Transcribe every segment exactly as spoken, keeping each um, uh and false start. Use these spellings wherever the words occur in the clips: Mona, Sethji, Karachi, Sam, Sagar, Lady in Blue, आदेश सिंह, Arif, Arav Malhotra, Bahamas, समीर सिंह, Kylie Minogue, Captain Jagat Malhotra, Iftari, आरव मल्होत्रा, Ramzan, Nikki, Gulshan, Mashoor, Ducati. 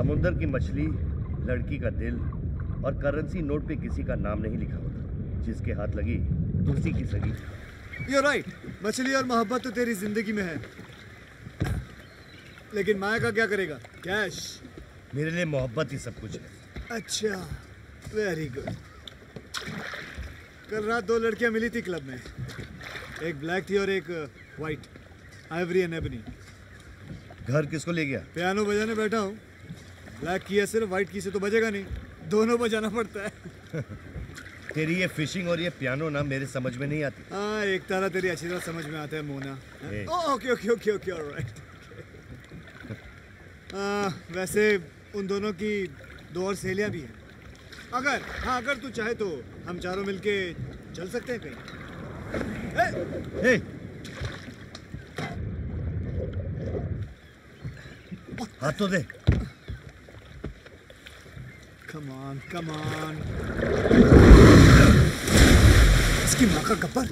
समुंदर की मछली, लड़की का दिल और करेंसी नोट पे किसी का नाम नहीं लिखा होता। जिसके हाथ लगी उसी की सगी। You're right. मछली और मोहब्बत तो तेरी जिंदगी में है, लेकिन माया का क्या करेगा? कैश। मेरे लिए मोहब्बत ही सब कुछ है। अच्छा, वेरी गुड। कल रात दो लड़कियां मिली थी क्लब में, एक ब्लैक थी और एक वाइट, आइवरी एंड एबनी। घर किसको ले गया? पियानो बजाने बैठा हूँ। ब्लैक की है सिर्फ, वाइट की से तो बजेगा नहीं, दोनों बजाना पड़ता है। तेरी ये फिशिंग और ये पियानो ना मेरे समझ में नहीं आती। हाँ, एक तारा तेरी अच्छी तरह समझ में आता है Mona. Okay okay okay okay alright. वैसे उन दोनों की दो और सहेलियाँ भी हैं। अगर हाँ अगर तू चाहे तो हम चारों मिलके चल सकते हैं कहीं। हाथ तो दे। Come on, come on. इसकी माँ का गब्बर।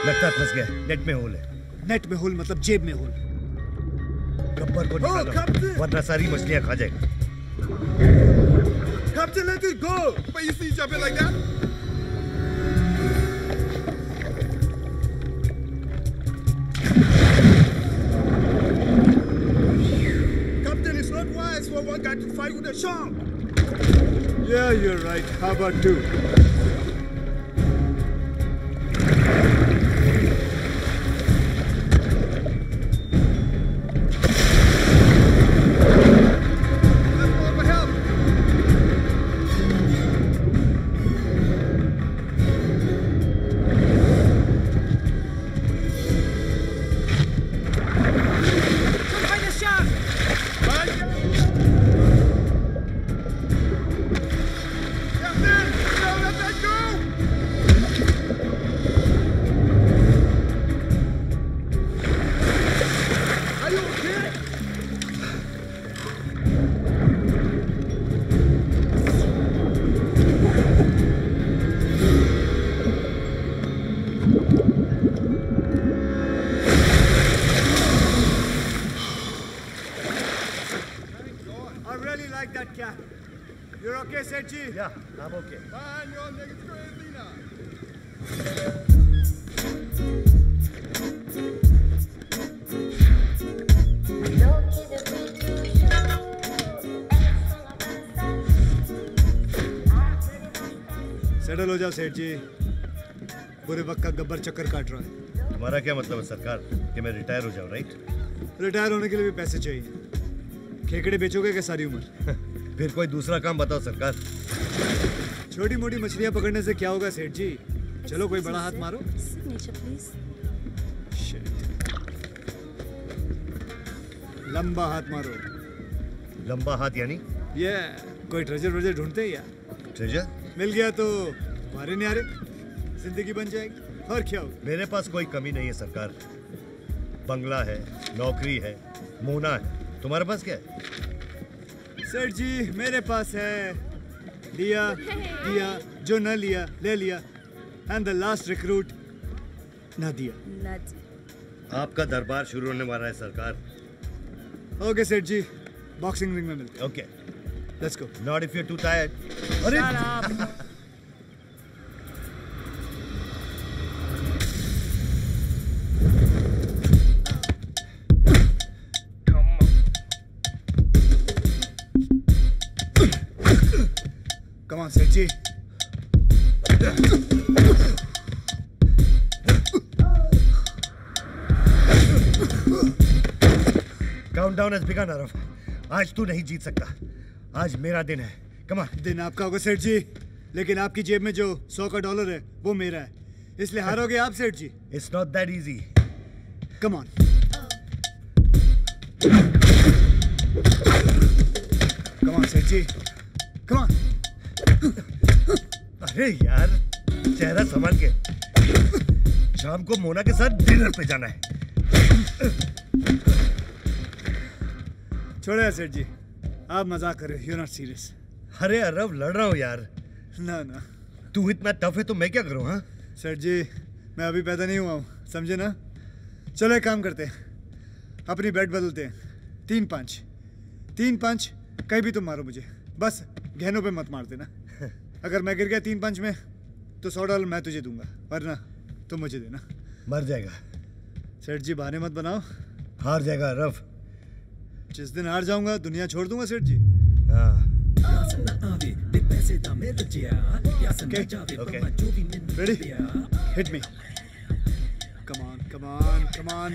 लगता है फंस गया। नेट में होल है। नेट में होल मतलब जेब में होल। गब्बर को निकालो, वरना सारी मछलियाँ खा जाएगा। Captain, let it go. But you see each other like that? For one guy to fight with a shark. Yeah, you're right. How about two? Yeah, I'm okay. Fine, your nigga's crazy now. Settle हो जाओ सेठ जी, बुरे वक्त का गब्बर चक्कर काट रहा है। तुम्हारा क्या मतलब है सरकार, कि मैं रिटायर हो जाऊं? राइट, रिटायर होने के लिए भी पैसे चाहिए। खेकड़े बेचोगे क्या सारी उम्र? फिर कोई दूसरा काम बताओ सरकार। छोटी मोटी मछलियां पकड़ने से क्या होगा सेठ जी, चलो कोई बड़ा हाथ मारो। लंबा हाथ मारो। लंबा हाथ यानी? ये कोई ट्रेजर व्रेजर ढूंढते हैं यार। ट्रेजर मिल गया तो मारे नहीं आ रहे, जिंदगी बन जाएगी और क्या हो। मेरे पास कोई कमी नहीं है सरकार, बंगला है, नौकरी है, मोना है, तुम्हारे पास क्या है? सेठ जी मेरे पास है लिया दिया, जो न लिया ले लिया, एंड द लास्ट रिक्रूट ना दिया। आपका दरबार शुरू होने वाला है सरकार। ओके सेठ जी, बॉक्सिंग रिंग में मिलते हैं। Okay let's go. Not if you are too tired. अरे Seth ji, countdown has begun Aarav. आज तू नहीं जीत सकता, आज मेरा दिन है। Come on. दिन आपका होगा सेठ जी, लेकिन आपकी जेब में जो सौ का डॉलर है वो मेरा है, इसलिए हारोगे आप Seth ji. It's not that easy. Come on. Come on Seth ji, come on. अरे यार, चेहरा संभाल के, शाम को मोना के साथ डिनर पे जाना है। छोड़ो सेठ जी, आप मजाक कर रहे हो, यू नॉट सीरियस। अरे अरव, लड़ रहा हूँ यार। ना ना, तू इतना टफ है तो मैं क्या करूँ? हाँ सेठ जी, मैं अभी पैदा नहीं हुआ हूँ, समझे ना। चलो एक काम करते हैं, अपनी बैट बदलते हैं, तीन पाँच। तीन पंच कहीं भी तुम मारो मुझे, बस गहनों पे मत मार देना। अगर मैं गिर गया तीन पंच में तो सौ डॉलर मैं तुझे दूंगा, वरना तुम मुझे देना। मर जाएगा। सेठ जी बहाने मत बनाओ। हार जाएगा रफ। जिस दिन हार जाऊंगा दुनिया छोड़ दूंगा Seth ji. Hit me. Come on come on come on.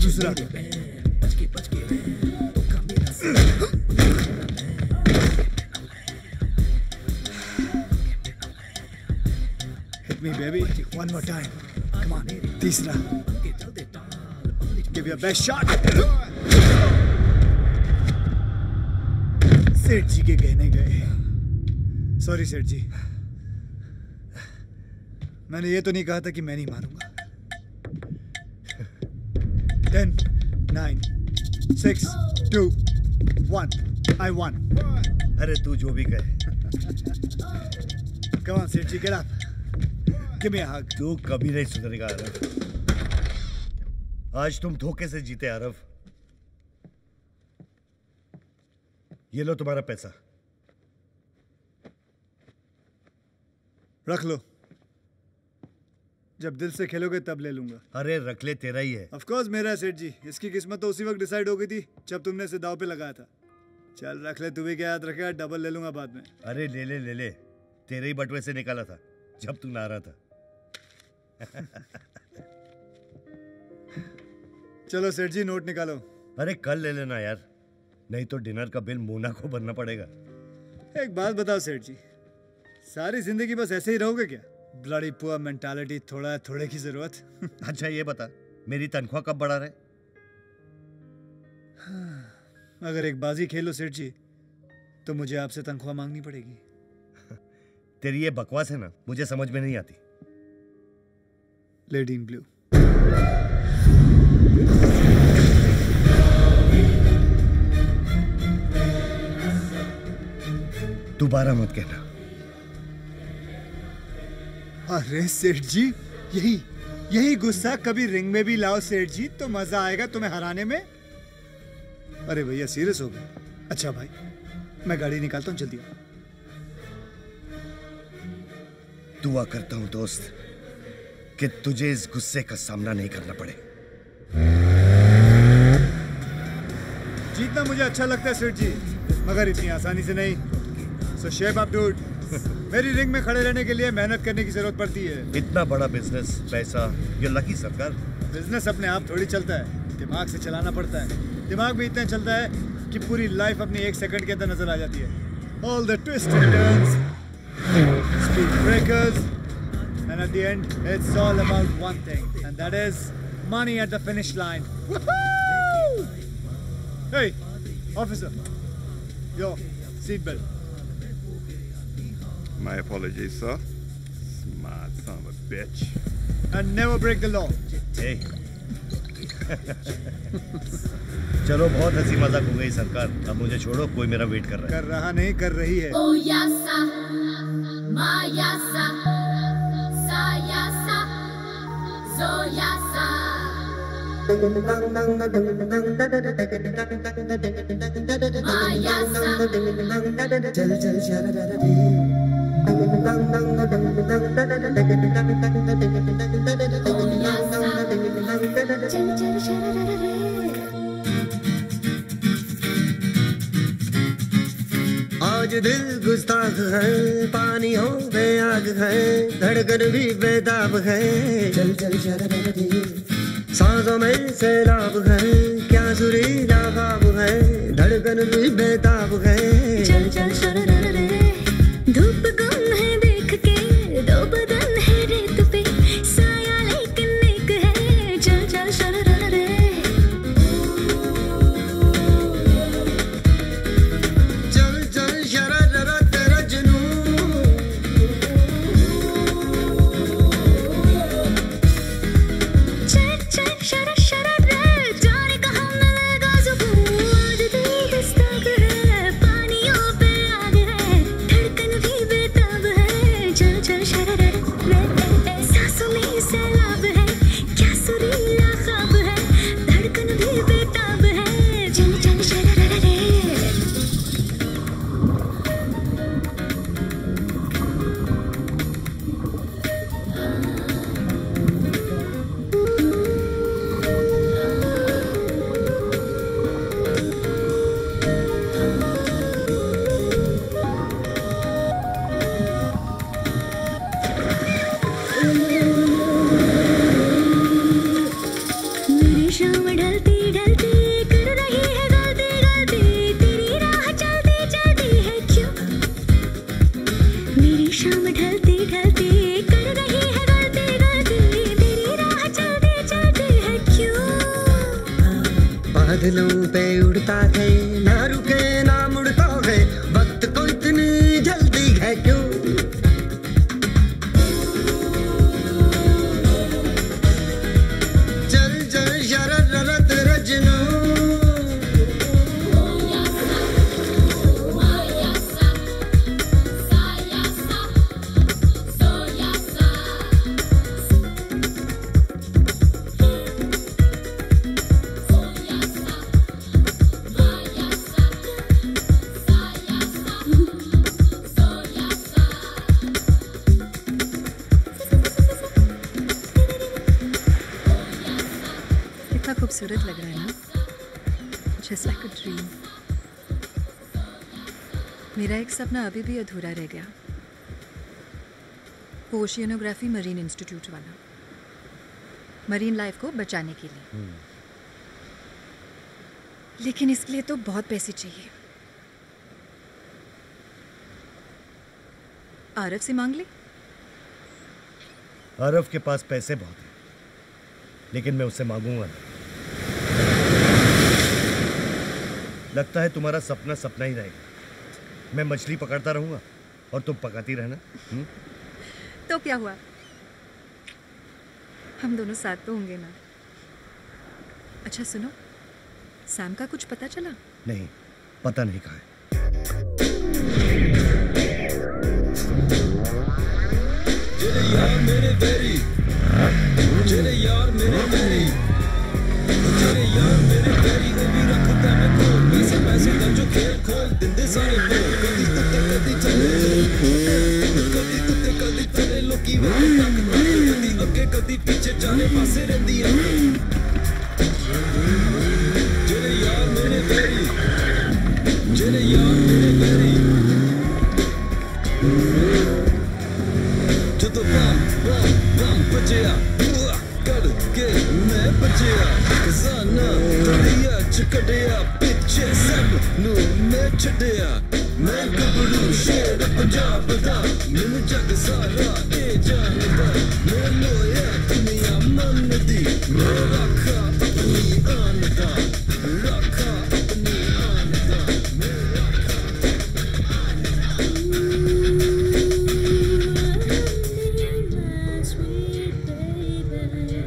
दूसरा hit me baby one more time come on तीसरा give your best shot सेठ जी के कहने गए सॉरी सेठ जी मैंने ये तो नहीं कहा था कि मैं नहीं मारूंगा ten nine six two one I won अरे तू जो भी कहे come on सेठ जी get up give me a hug तू कभी नहीं सुधरेगा आरव आज तुम धोखे से जीते आरव ये लो तुम्हारा पैसा रख लो जब दिल से खेलोगे तब ले लूंगा अरे रख ले तेरा ही है ऑफ कोर्स मेरा है सेठ जी इसकी किस्मत तो उसी वक्त डिसाइड हो गई थी जब तुमने इसे दाव पे लगाया था चल रख ले तू भी क्या याद रखेगा डबल ले लूंगा बाद में अरे ले ले ले ले तेरे ही बटवे से निकाला था जब तू ना रहा था चलो सेठ जी नोट निकालो अरे कल ले लेना यार नहीं तो डिनर का बिल मोना को भरना पड़ेगा एक बात बताओ सेठ जी सारी जिंदगी बस ऐसे ही रहोगे क्या ब्लडी पुअर मेंटालिटी थोड़ा थोड़े की जरूरत अच्छा ये बता मेरी तनख्वाह कब बढ़ा रहे अगर एक बाजी खेलो सेठ जी तो मुझे आपसे तनख्वाह मांगनी पड़ेगी तेरी ये बकवास है ना मुझे समझ में नहीं आती लेडी इन ब्लू दोबारा मत कहना अरे सेठ जी यही यही गुस्सा कभी रिंग में भी लाओ सेठ जी तो मजा आएगा तुम्हें हराने में अरे भैया सीरियस हो गए अच्छा भाई मैं गाड़ी निकालता हूँ जल्दी दुआ करता हूँ दोस्त कि तुझे इस गुस्से का सामना नहीं करना पड़े जीतना मुझे अच्छा लगता है सेठ जी मगर इतनी आसानी से नहीं सो शेप अप डूड मेरी रिंग में खड़े रहने के लिए मेहनत करने की जरूरत पड़ती है इतना बड़ा बिजनेस पैसा ये लकी सरकार बिजनेस अपने आप थोड़ी चलता है दिमाग से चलाना पड़ता है दिमाग भी इतना चलता है कि पूरी लाइफ अपनी एक सेकंड के अंदर नजर आ जाती है all the twist and turns speed breakers and at the end it's all about one thing and that is money at the finish line hey officer your seat belt My apologies, sir. Smart son of a bitch. And never break the law. Hey. चलो बहुत हंसी मजाक हो गई सरकार अब मुझे छोड़ो कोई मेरा वेट कर रहा है कर रहा नहीं कर रही है ओ यासा मायासा सायासा जोयासा चल चल चल आज दिल गुस्ताख है पानी हो बेआग है धड़कन भी बेताब है चल चल चल सांसों में सैलाब है क्या सुरीला बाब है धड़कन भी बेताब है चल चल चल धूप गम है देख के दो बदन है रेत पे साया लेकिन नेक है चल चल चल रे चल चल शरारा तेरा जुनून चल चल शरा शरा जाने कहाँ मिलेगा सुकून आज दिल गुस्ताख है पानियों पे आग है शाम ढलती ढलती कर रही है गलती गलती मेरी राह चलती चलती है क्यों। बादलों पे उड़ता है ना रुके ना मुड़ता है वक्त को इतनी जल्दी है क्यों। जल जल शरद रत रजनू सूरत लग रहा है ना, जस्ट लाइक अ ड्रीम। मेरा एक सपना अभी भी अधूरा रह गया, वो ओशियनोग्राफी मरीन इंस्टीट्यूट वाला, मरीन लाइफ को बचाने के लिए। hmm. लेकिन इसके लिए तो बहुत पैसे चाहिए। आरव से मांग ले। आरव के पास पैसे बहुत हैं, लेकिन मैं उससे मांगूंगा ना। लगता है तुम्हारा सपना सपना ही रहेगा। मैं मछली पकड़ता रहूंगा और तुम पकाती रहना। हुँ? तो क्या हुआ, हम दोनों साथ तो होंगे ना। अच्छा सुनो, सैम का कुछ पता चला? नहीं, पता नहीं कहाँ है। चले यार मेरे तेरी, चले यार मेरे तेरी, चले यार मेरे तेरी, कभी रखता मैं को पैसे का जो खेल खोल दिन दे सारे लोग कभी कुत्ते कभी चले कभी कुत्ते कभी चले लोग की वाली ताकत कभी आगे कभी पीछे जाने पासे रहती है। चले यार मेरे तेरी, चले यार मेरे तेरी, जो तो बम बम बम बचिया करके मैं बचिया खजाना तड़िया चकड़िया पिछे सब नू मैं छड़िया मैं गबरू शेर पंजाब दा मिल जग सारा ए जानदा मैं लोया दुनिया मन दी मैं रखा अपनी आन दा रखा अपनी आन दा मैं रखा अपनी आन दा।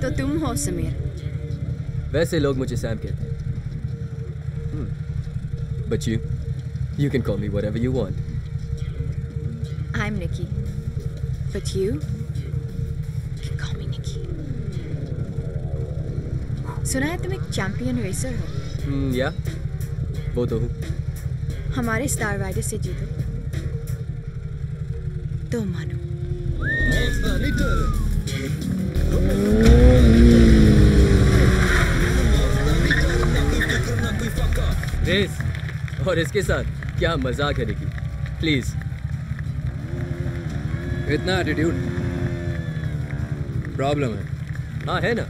तो तुम हो समीर? वैसे लोग मुझे सैम कहते हैं। But you, you can call me whatever you want. I'm Nikki. But you can call me Nikki. सुना है तुम एक चैंपियन रेसर हो? Hmm, yeah. वो तो हूँ। हमारे स्टार राइडर से जीतो, तो मानो। रेस और इसके साथ क्या मजाक है निकी, प्लीज इतना एटीट्यूड प्रॉब्लम है। हाँ है ना,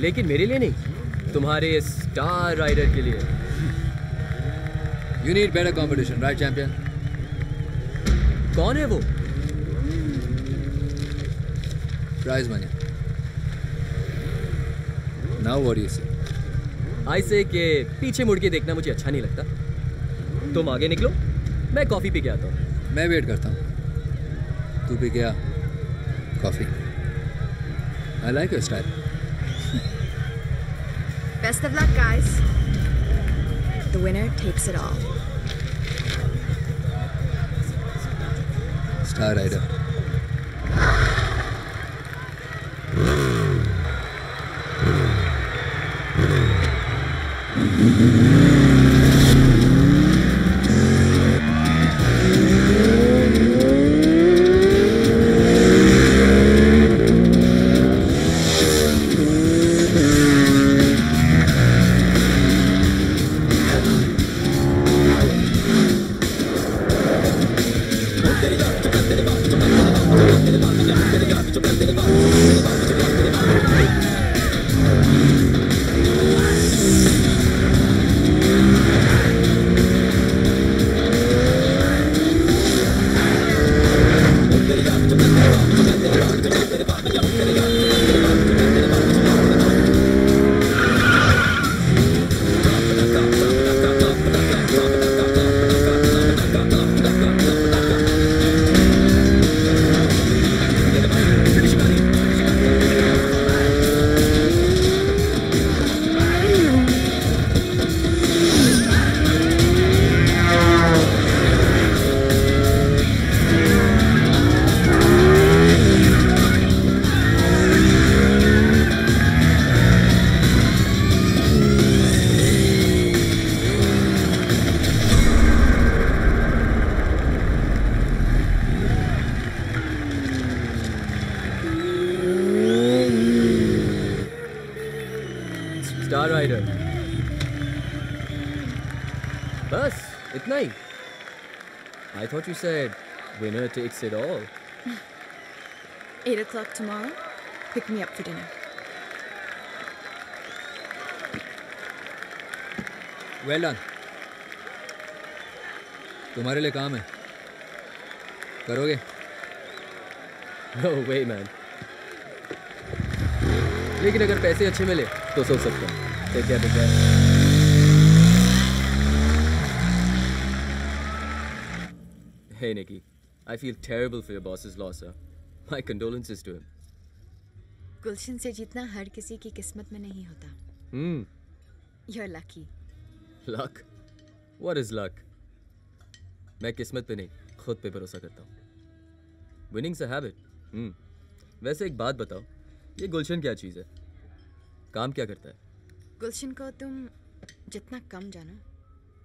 लेकिन मेरे लिए नहीं, तुम्हारे स्टार राइडर के लिए। You need better competition right champion. कौन है वो? Prize money. Now what do you say? I से के पीछे मुड़ के देखना मुझे अच्छा नहीं लगता, तुम आगे निकलो, मैं कॉफ़ी पी के आता हूँ। मैं वेट करता हूँ, तू पी के आ coffee. I like your style. Best of luck guys, the winner takes it all. Star rider. Rider. बस इतना ही। I thought you said winner takes it all. Eight o'clock tomorrow. Pick me up for dinner. Well done. तुम्हारे लिए काम है, करोगे? No way, man. लेकिन अगर पैसे अच्छे मिले तो सोच सकता हूँ। Take care, take care. Hey Nikki, I feel terrible for your boss's loss, sir. My condolences to him. Gulshan se jitna har kisi ki kismat mein nahi hota. Hmm. You're lucky. Luck? What is luck? Main kismat pe nahi, khud pe bharosa karta hu. Winning's a habit. Hmm. वैसे एक बात बताओ, ये गुलशन क्या चीज़ है? काम क्या करता है? गुलशन को तुम जितना कम जानो,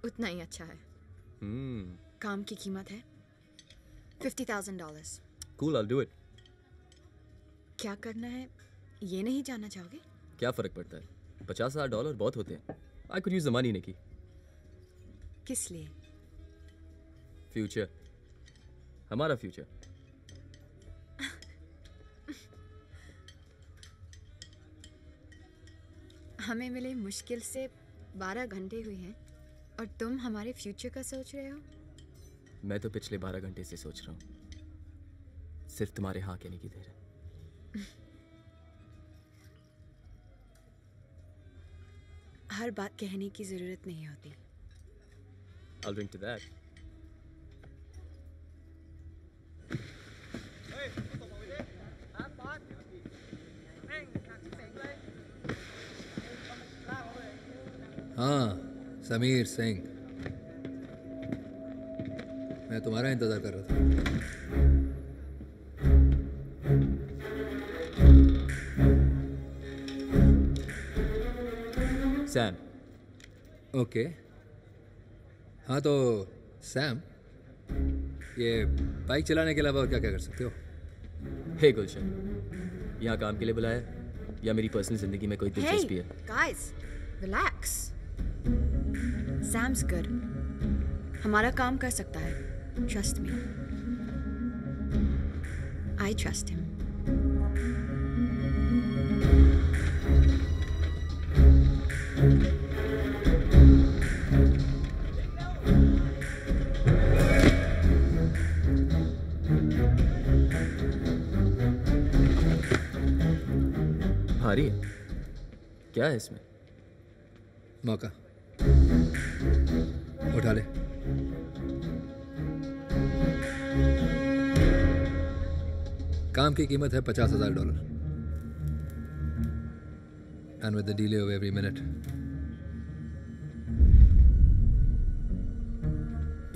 उतना ही अच्छा है. Hmm. काम की कीमत है fifty thousand dollars. Cool, I'll do it. क्या करना है ये नहीं जानना चाहोगे? क्या फर्क पड़ता है? पचास हजार डॉलर बहुत होते हैं. I could use the money, Nikki. किस लिए? Future. हमारा future. हमें मिले मुश्किल से बारह घंटे हुए हैं और तुम हमारे फ्यूचर का सोच रहे हो? मैं तो पिछले बारह घंटे से सोच रहा हूँ, सिर्फ तुम्हारे हाँ कहने की देर है. हर बात कहने की जरूरत नहीं होती. I'll drink to that. हाँ, समीर सिंह, मैं तुम्हारा इंतजार कर रहा था. सैम. ओके. हाँ तो सैम, ये बाइक चलाने के अलावा और क्या क्या कर सकते हो? हे गुलशन, यहाँ काम के लिए बुलाया या मेरी पर्सनल जिंदगी में कोई दिलचस्पी है? Hey guys, relax. Sam's good. हमारा काम कर सकता है. Trust me. I trust him. भारी है. क्या है इसमें? मौका. उठा ले. काम की कीमत है पचास हजार dollar and with the delay of every minute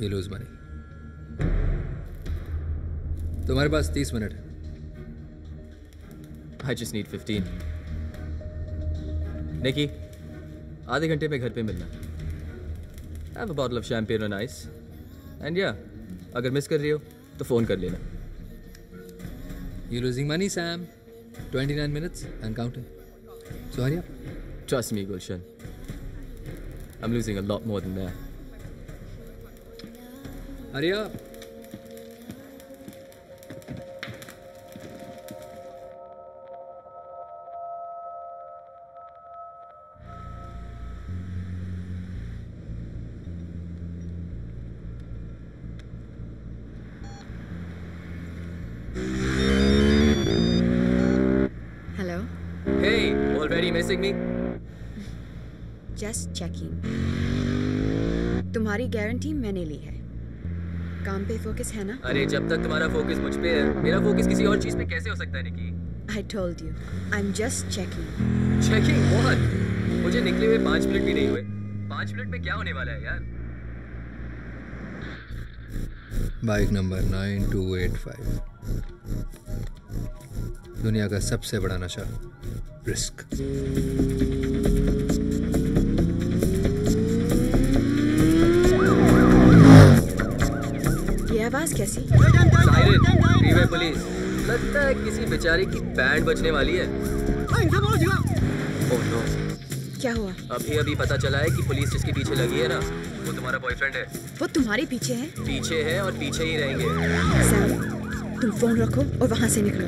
you lose money. तुम्हारे पास तीस मिनट है. I just need fifteen. Nikki, आधे घंटे में घर पे मिलना. Have a bottle of champagne on ice and या अगर मिस कर रही हो तो फोन कर लेना. You're losing money, Sam. twenty-nine minutes and counting. So hurry up. Trust me, Gulshan. I'm losing a lot more than that. Hurry up. Just checking. तुम्हारी guarantee मैंने ली है. काम पे फोकस है ना? अरे जब तक तुम्हारा फोकस मुझ पे है, मेरा फोकस किसी और चीज पे कैसे हो सकता है निकी? I told you, I'm just checking. Checking what? मुझे निकले हुए पाँच मिनट भी नहीं हुए. पाँच मिनट में क्या होने वाला है यार? Bike number nine two eight five. दुनिया का सबसे बड़ा नशा रिस्क. आवाज कैसी? Siren, freeway police. लगता है किसी बेचारे की बैंड बजने वाली है. Oh no. क्या हुआ? अभी अभी पता चला है कि पुलिस जिसके पीछे लगी है ना, वो तुम्हारा बॉयफ्रेंड है। वो तुम्हारे पीछे है? पीछे है और पीछे ही रहेंगे। सर, तुम फोन रखो और वहाँ से निकलो।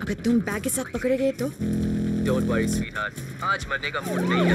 अगर तुम बैग के साथ पकड़े गए तो। डोंट वरी स्वीटहार्ट, आज मरने का मूड नहीं है।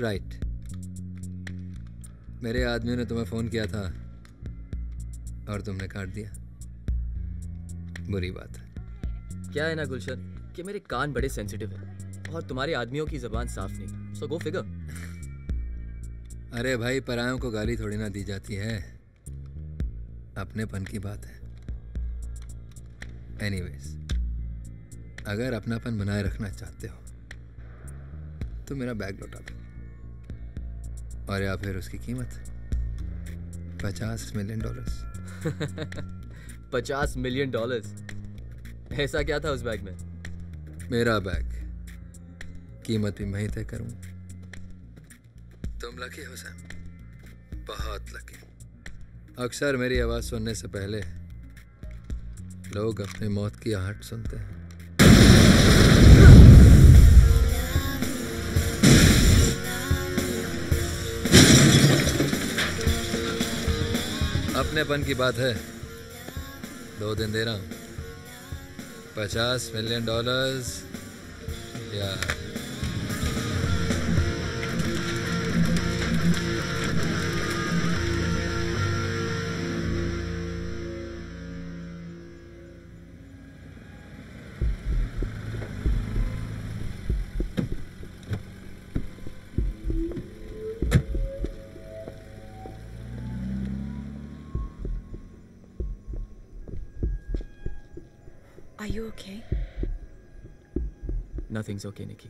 Right right. मेरे आदमी ने तुम्हें फ़ोन किया था और तुमने काट दिया। बुरी बात है। क्या है ना गुलशन कि मेरे कान बड़े सेंसिटिव हैं और तुम्हारे आदमियों की ज़बान साफ नहीं। So go figure. अरे भाई, परायों को गाली थोड़ी ना दी जाती है, अपनेपन की बात है। एनीवेज, अगर अपनापन बनाए रखना चाहते हो तो मेरा बैग लौटा दो, और या फिर उसकी कीमत पचास मिलियन डॉलर्स। पचास मिलियन डॉलर्स? ऐसा क्या था उस बैग में? मेरा बैग, कीमत भी मैं ही तय करूँ। तुम लकी हो सैम, बहुत लकी। अक्सर मेरी आवाज़ सुनने से पहले लोग अपनी मौत की आहट सुनते हैं। अपनेपन की बात है, दो दिन दे रहा हूँ, पचास मिलियन डॉलर्स या Nothing's okay, Nikki.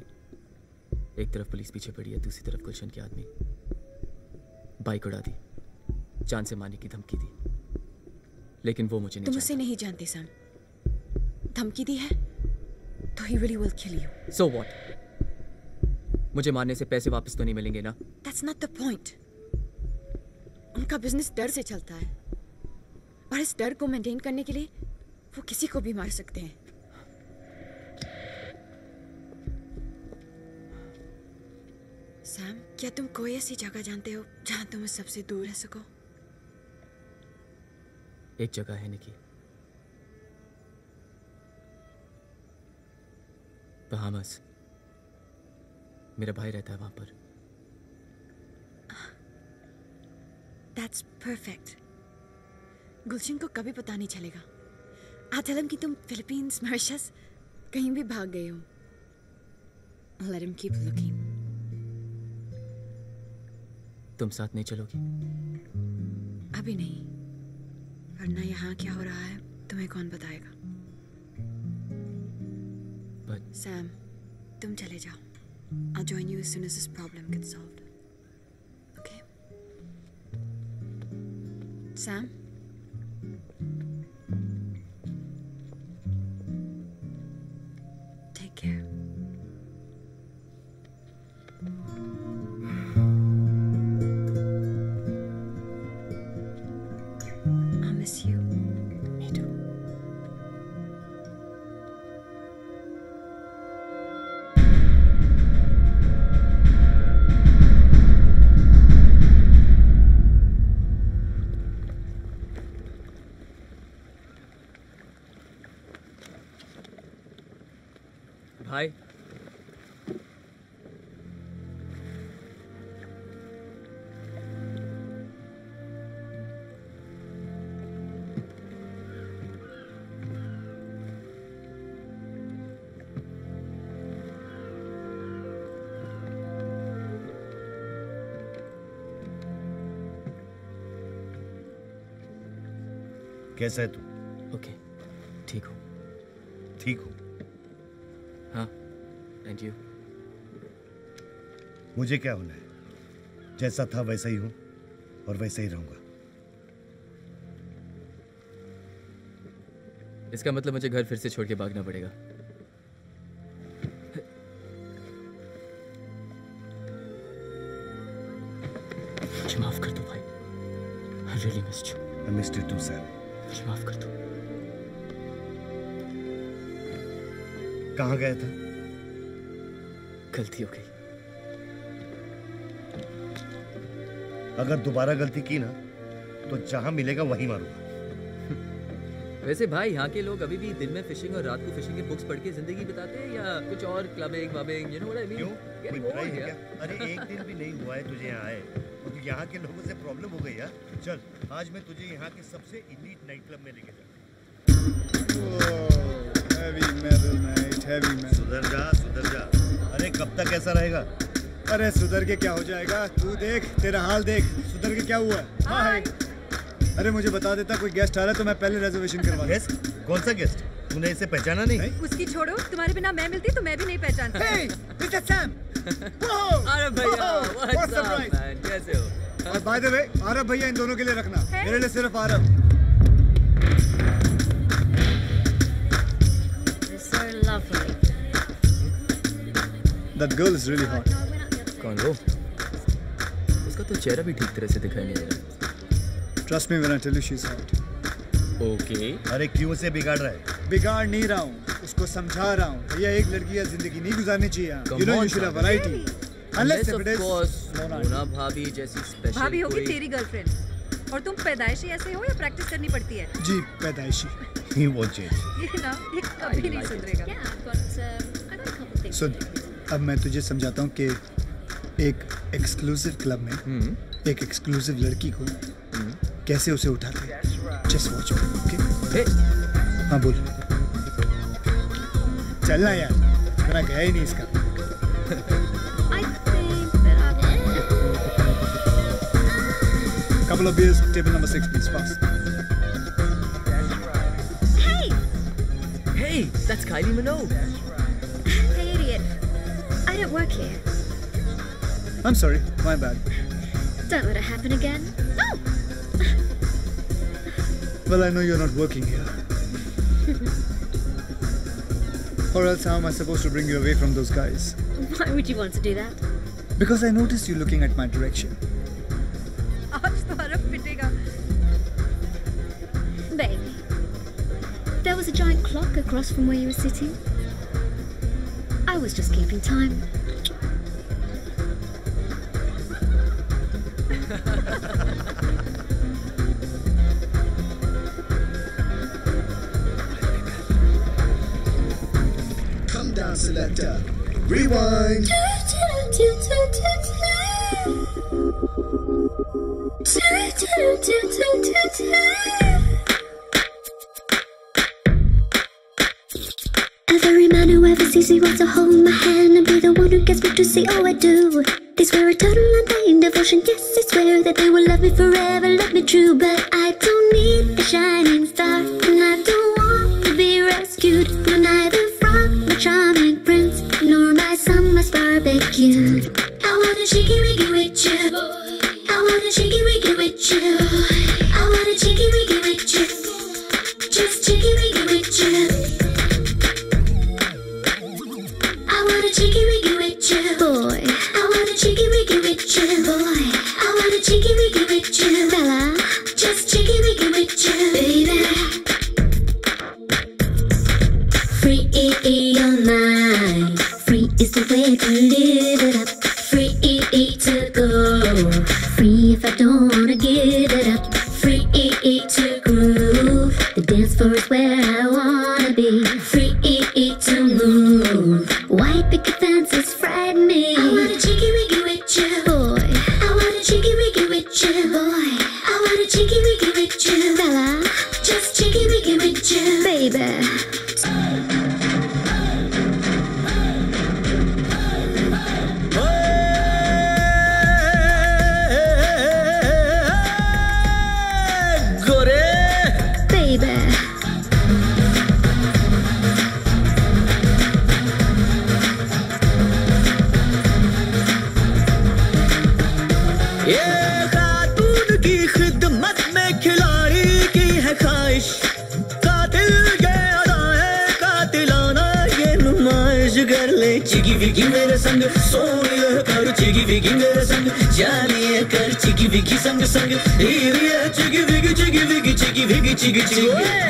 एक तरफ पुलिस पीछे पड़ी है, दूसरी तरफ गुलशन के आदमी बाइक उड़ा दी, जान से मारने की धमकी दी, लेकिन वो मुझे नहीं। तुम उसे नहीं जानते सैम। धमकी दी है तो he really will kill you. So what? मुझे मारने से पैसे वापस तो नहीं मिलेंगे ना? That's not the point. उनका बिजनेस डर से चलता है और इस डर को मेंटेन करने के लिए वो किसी को भी मार सकते हैं। सैम, क्या तुम कोई ऐसी जगह जानते हो जहाँ तुम इस सबसे दूर रह सको? एक जगह है निकी, बहामास। मेरा भाई रहता है वहाँ पर। That's perfect. गुलशन को कभी पता नहीं चलेगा आतलम कि तुम फिलीपींस, मॉरिशस कहीं भी भाग गए हो। Let him keep looking. तुम साथ नहीं चलोगी? अभी नहीं, वरना यहाँ क्या हो रहा है तुम्हें कौन बताएगा। But... सैम तुम चले जाओ। I'll join you as soon as this problem gets solved. Okay? Sam? Take care. I miss you. Me too. भाई कैसा है तू? ओके, ठीक हो? ठीक हो? हाँ। And you? मुझे क्या होना है, जैसा था वैसा ही हूँ और वैसा ही रहूँगा। इसका मतलब मुझे घर फिर से छोड़ के भागना पड़ेगा। मुझे माफ कर दो भाई। I really missed you. I missed you too, Sam. माफ कर दो। कहाँ गया था? गलती हो गई। अगर दोबारा गलती की ना तो जहां मिलेगा वहीं मारूंगा। वैसे भाई यहाँ के लोग अभी भी दिन में फिशिंग और रात को फिशिंग के बुक्स पढ़ के जिंदगी बताते हैं या कुछ और क्लबिंग वबिंग you know what I mean? क्यों? कोई बुराई है क्या? अरे एक दिन भी नहीं हुआ है तुझे यहाँ आए। यहाँ के लोगों से प्रॉब्लम हो गई यार। चल आज मैं तुझे यहाँ के सबसे इलीट नाइट क्लब में लेके जाऊंगा। Heavy metal night, heavy metal. सुधर जा, सुधर जा। अरे कब तक ऐसा रहेगा? अरे सुधर के क्या हो जाएगा, तू देख तेरा हाल देख। सुधर के क्या हुआ? हाय। अरे मुझे बता देता कोई गेस्ट आ रहा है तो मैं पहले रेजर्वेशन करवा। गेस्ट? कौन सा गेस्ट? तूने इसे पहचाना नहीं? नहीं? उसकी छोड़ो, तुम्हारे बिना मैं मिलती तो मैं भी नहीं पहचानता। Hey, Mister Sam. आरव भैया, what a surprise! कैसे हो? और by the way, आरव भैया इन दोनों के लिए रखना, hey? मेरे लिए सिर्फ Aarav. You're so lovely. That girl is really hot. कौन वो? उसका तो चेहरा भी ठीक तरह से दिखाई नहीं दे रहा। Trust me when I tell you she's hot. Okay okay. अरे क्यों से बिगाड़ रहा है? बिगाड़ नहीं रहा हूँ, उसको समझा रहा हूँ भैया एक लड़की या जिंदगी नहीं गुजारनी चाहिए। you know, you should have variety. Unless of course, Mona भाभी जैसी स्पेशल भाभी होगी तेरी गर्लफ्रेंड। और तुम पैदाइशी ऐसे हो या प्रैक्टिस करनी पड़ती है? जी पैदाइशी। He won't change. ये ना ये कभी नहीं सुधरेगा। सुन अब मैं तुझे समझाता हूँ कि एक एक्सक्लूसिव क्लब में एक एक्सक्लूसिव लड़की को कैसे उसे उठाते हैं। Just watch me, okay? हाँ बोल। चलना यार, मेरा गया ही नहीं इसका। Couple of beers, table number six, please fast. Hey. Hey, that's Kylie Minogue. Hey idiot, I don't work here. I'm sorry, my bad. Don't let it happen again. Oh. Well, I know you're not working here. Or else how am I supposed to bring you away from those guys? Why would you want to do that? Because I noticed you looking at my direction. Aaj to Arif pitega. Baby, there was a giant clock across from where you were sitting. I was just keeping time. Selector, rewind. only man who ever sees me wants to hold my hand and be the one who gets me to see all I do. They swear eternal undying devotion, yes, I swear that they will love me forever, love me true. But I don't need the shining star, and I don't want to be rescued. No, neither from my charming prince, nor my summer's barbecue. I want a cheeky-wiggy with you. I want a cheeky-wiggy with you. I want a cheeky-wiggy with you. Just cheeky-wiggy with you. Cheeky wiggy with you, boy. I want a cheeky wiggy with you, boy. I want a cheeky wiggy with you, fella. Just cheeky wiggy with you, baby. Free, you're mine. Free is the way to live it up. Free to go. Free if I don't wanna give it up. Free to groove. The dance floor is where I wanna be. Free to move. Why picket fences frighten me? I want a cheeky wiggy with you, boy. I want a cheeky wiggy with you, boy. I want a cheeky wiggy with you, fella. Just cheeky wiggy with you, baby. चिकी विकी मेरे संग सोनिया कर, चिकी विकी मेरे संग जानिए कर, चिकी विकी संग संग रीरिया, चिकी विकी चिकी विकी चिकी विकी चिकी चिकी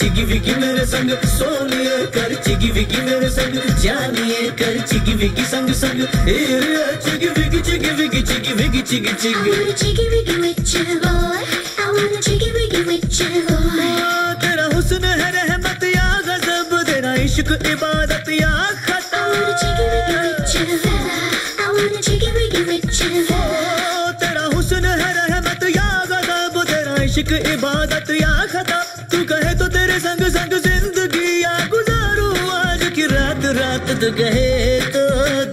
चिकी विकी मेरे संग सोनिया कर, चिकी विकी मेरे संग जानिए कर, चिकी विकी संग संग रीरिया, चिकी विकी चिकी विकी चिकी विकी चिकी चिकी। I wanna चिकी विकी with you, boy. I wanna चिकी विकी with you, boy. तेरा हुस्न है रहमत या गजब, तेरा इश्क इबादत या खता। I wanna चिकी विकी with you, fella. I wanna चिकी विकी with you, fella. तेरा हुस्न है रहमत या गजब, तेरा इश्क इबादत या खता। तू कहे तो तेरे संग संग जिंदगी या गुजारूं आज की रात रात। तू कहे तो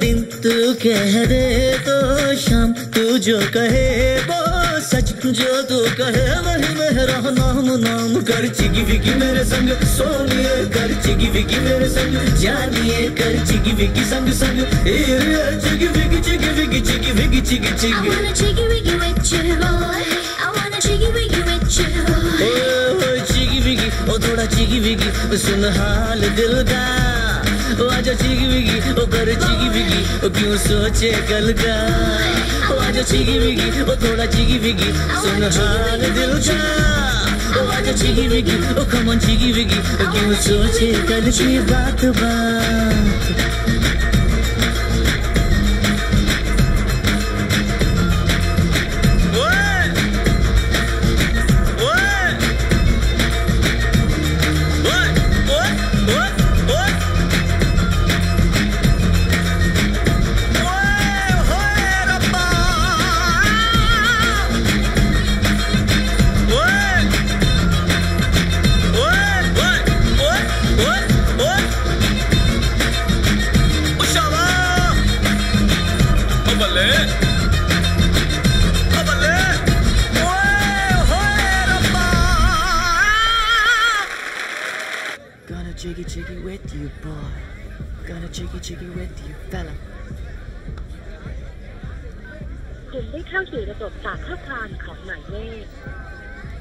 दिन, तू कह दे तो शाम, तू जो कहे वो सच, जो तू कहे वही मैं रहना नाम कर, चिकी विकी मेरे संग सोनिए कर, चिकी विकी मेरे संग जानिए कर, चिकी विकी संग संग एरिया, चिकी विकी चिकी विकी चिकी विकी चिकी चिकी। I wanna चिकी विकी with you, boy. I wanna चिकी विकी with you, boy. ओह चिकी विकी, ओ थोड़ा चिकी विकी, सुन हाल दिल का, ओ आजा चिकी विकी, ओ कर चिकी विकी, ओ क्यों सोचे कल का, ओ आजा चिकी विकी, ओ थोड़ा चिकी विकी, सुन हाल दिल का, ओ आजा चिकी विकी, ओ come on चिकी विकी, ओ क्यों सोचे कल की बात बात।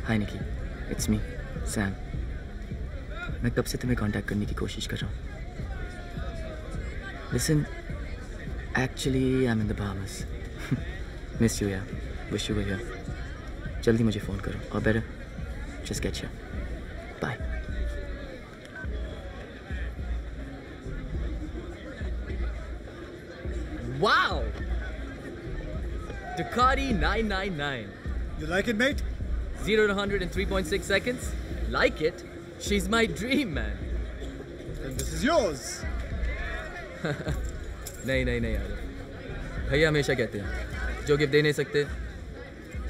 Hi Nikki, it's me, Sam. मैं कब से तुम्हें कांटेक्ट करने की कोशिश कर रहा हूँ. Listen, actually I'm in the Bahamas. Miss you यार, wish you were here. जल्दी मुझे फ़ोन करो, और better, just get here. Bye. Wow! Ducati nine nine nine. You like it, mate? zero to one hundred in three point six seconds? Like it? She's my dream, man. And this is yours. नहीं नहीं नहीं यार, भैया हमेशा कहते हैं जो gift दे नहीं सकते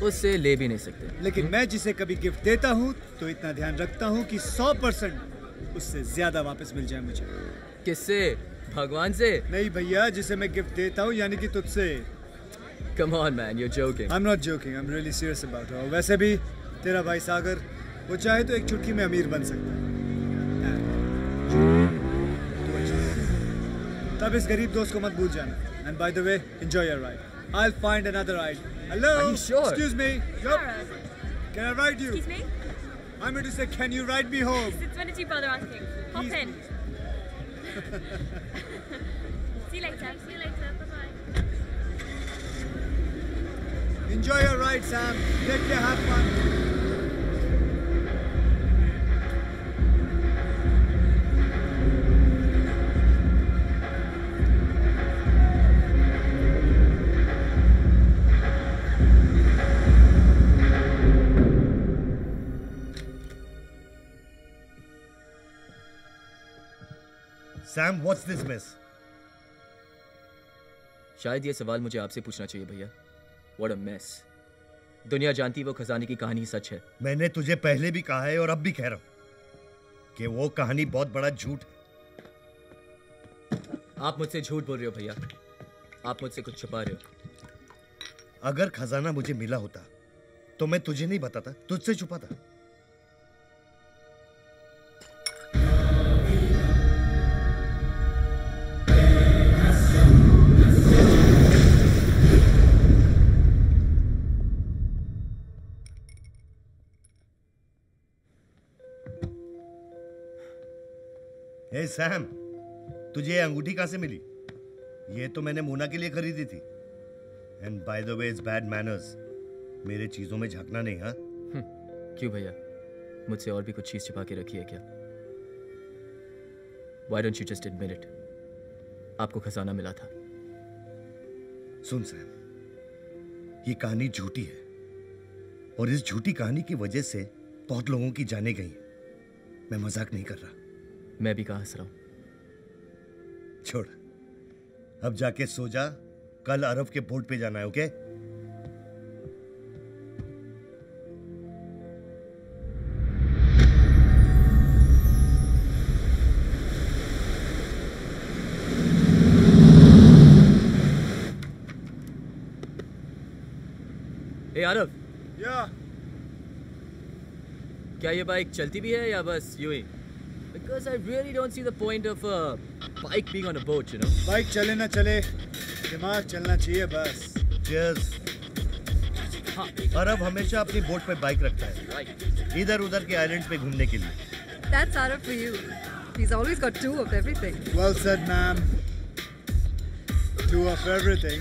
उससे ले भी नहीं सकते. लेकिन मैं जिसे कभी गिफ्ट देता हूँ तो इतना ध्यान रखता हूँ कि सौ परसेंट उससे ज्यादा वापस मिल जाए मुझे। किससे? भगवान से? नहीं भैया, जिसे मैं गिफ्ट देता हूँ यानी कि तुझसे। Come on man, you're joking. I'm not joking. I'm really serious about it. वैसे भी तेरा भाई सागर वो चाहे तो एक चुटकी में अमीर बन सकता है। तब इस गरीब दोस्त को मत भूल जाना। And by the way, enjoy your ride. I'll find another ride. Hello. Are you sure? Excuse me. Yep. Can I ride you? Excuse me. I'm going to say, can you ride me home? It's when did you bother asking? Hop Please. in. See you later. See you later. Bye-bye. Enjoy your ride, Sam. Take care. Have fun. Sam, what's this mess? शायद ये सवाल मुझे आपसे पूछना चाहिए भैया। What a mess! दुनिया जानती वो खजाने की कहानी सच है। मैंने तुझे पहले भी कहा है और अब भी कह रहा हूँ कि वो कहानी बहुत बड़ा झूठ है। आप मुझसे झूठ बोल रहे हो भैया, आप मुझसे कुछ छुपा रहे हो। अगर खजाना मुझे मिला होता तो मैं तुझे नहीं बताता, तुझसे छुपाता। हे सैम, तुझे ये अंगूठी कहाँ से मिली? ये तो मैंने मोना के लिए खरीदी थी। And by the way, it's bad manners, मेरे चीजों में झांकना नहीं। हाँ क्यों भैया, मुझसे और भी कुछ चीज छिपा के रखी है क्या? Why don't you just admit it? आपको खजाना मिला था। सुन सैम, ये कहानी झूठी है और इस झूठी कहानी की वजह से बहुत लोगों की जानें गई। मैं मजाक नहीं कर रहा। मैं भी कहाँ हंस रहा हूँ। छोड़, अब जाके सो जा, कल अरब के बोर्ड पे जाना है। ओके अरब? या क्या ये बाइक चलती भी है या बस यूं ही? Because I really don't see the point of a bike being on a boat, you know. Bike चले ना चले, दिमाग चलना चाहिए बस। Yes. हाँ। अरब हमेशा अपनी बोट पे बाइक रखता है। Right. इधर-उधर के आइलैंड्स पे घूमने के लिए। That's Arav for you. He's always got two of everything. Well said, ma'am. Two of everything.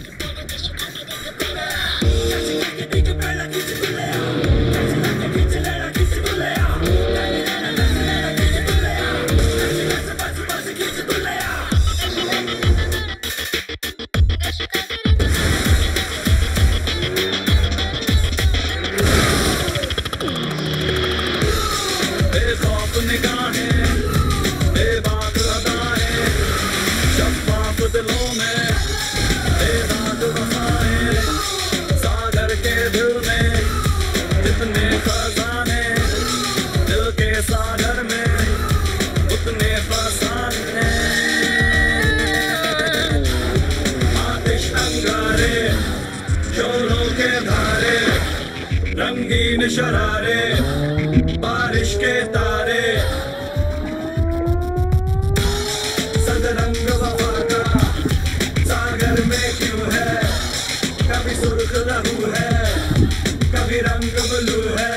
शरारे बारिश के तारे सदरंग वफा का सागर में क्यों है? कभी सुर्ख लहू है, कभी रंग ब्लू है।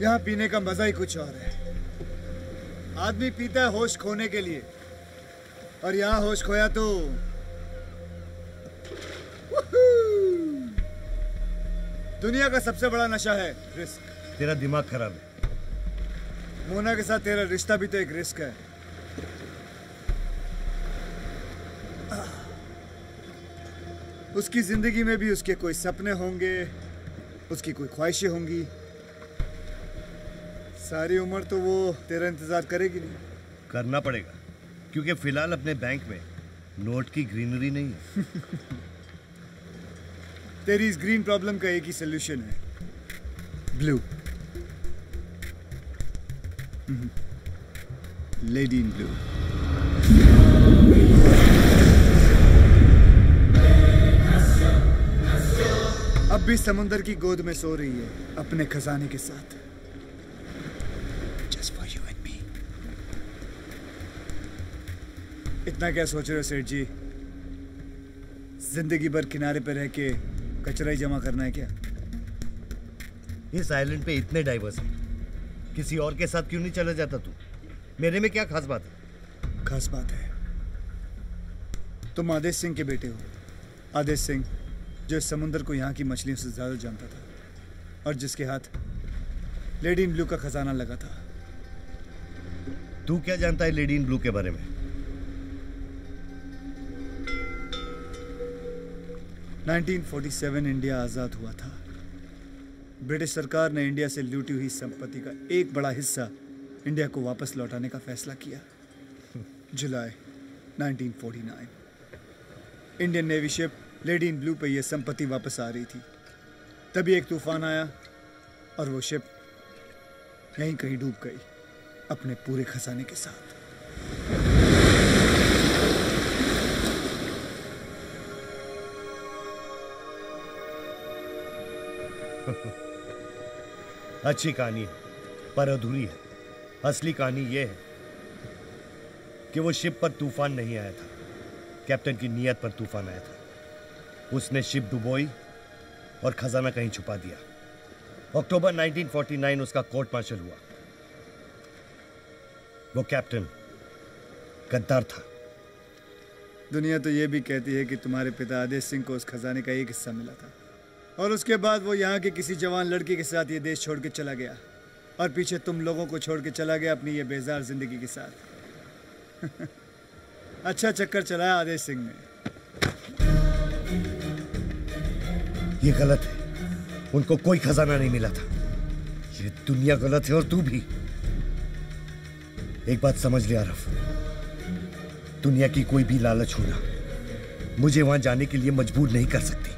यहाँ पीने का मजा ही कुछ और है। आदमी पीता है होश खोने के लिए, और यहाँ होश खोया तो दुनिया का सबसे बड़ा नशा है रिस्क। तेरा दिमाग खराब है। मोना के साथ तेरा रिश्ता भी तो एक रिस्क है। उसकी जिंदगी में भी उसके कोई सपने होंगे, उसकी कोई ख्वाहिशें होंगी। सारी उम्र तो वो तेरा इंतजार करेगी नहीं। करना पड़ेगा, क्योंकि फिलहाल अपने बैंक में नोट की ग्रीनरी नहीं है। तेरी इस ग्रीन प्रॉब्लम का एक ही सलूशन है, ब्लू। Lady in blue. अब भी समुंदर की गोद में सो रही है अपने खजाने के साथ। इतना क्या सोच रहे हो सेठ जी? जिंदगी भर किनारे पर रह के कचरा ही जमा करना है क्या? इस आइलैंड पे इतने डाइवर्स हैं, किसी और के साथ क्यों नहीं चला जाता तू? मेरे में क्या खास बात है? खास बात है, तुम आदेश सिंह के बेटे हो। आदेश सिंह जो इस समुंदर को यहाँ की मछलियों से ज्यादा जानता था, और जिसके हाथ लेडी इन ब्लू का खजाना लगा था। तू क्या जानता है लेडी इन ब्लू के बारे में? उन्नीस सौ सैंतालीस इंडिया आज़ाद हुआ था। ब्रिटिश सरकार ने इंडिया से लूटी हुई संपत्ति का एक बड़ा हिस्सा इंडिया को वापस लौटाने का फैसला किया। जुलाई उन्नीस सौ उनचास Indian navy ship lady in blue पर यह संपत्ति वापस आ रही थी। तभी एक तूफान आया और वो शिप यहीं कहीं डूब गई अपने पूरे खजाने के साथ। अच्छी कहानी है, पर अधूरी है। असली कहानी यह है कि वो शिप पर तूफान नहीं आया था, कैप्टन की नियत पर तूफान आया था। उसने शिप डुबोई और खजाना कहीं छुपा दिया। अक्टूबर उन्नीस सौ उनचास उसका कोर्ट मार्शल हुआ। वो कैप्टन गद्दार था। दुनिया तो ये भी कहती है कि तुम्हारे पिता आदेश सिंह को उस खजाने का एक हिस्सा मिला था, और उसके बाद वो यहाँ के किसी जवान लड़की के साथ ये देश छोड़ के चला गया, और पीछे तुम लोगों को छोड़ के चला गया अपनी ये बेजार जिंदगी के साथ। अच्छा चक्कर चलाया आदेश सिंह ने। ये गलत है, उनको कोई खजाना नहीं मिला था। ये दुनिया गलत है और तू भी। एक बात समझ ले आरफ, दुनिया की कोई भी लालच होना मुझे वहां जाने के लिए मजबूर नहीं कर सकती।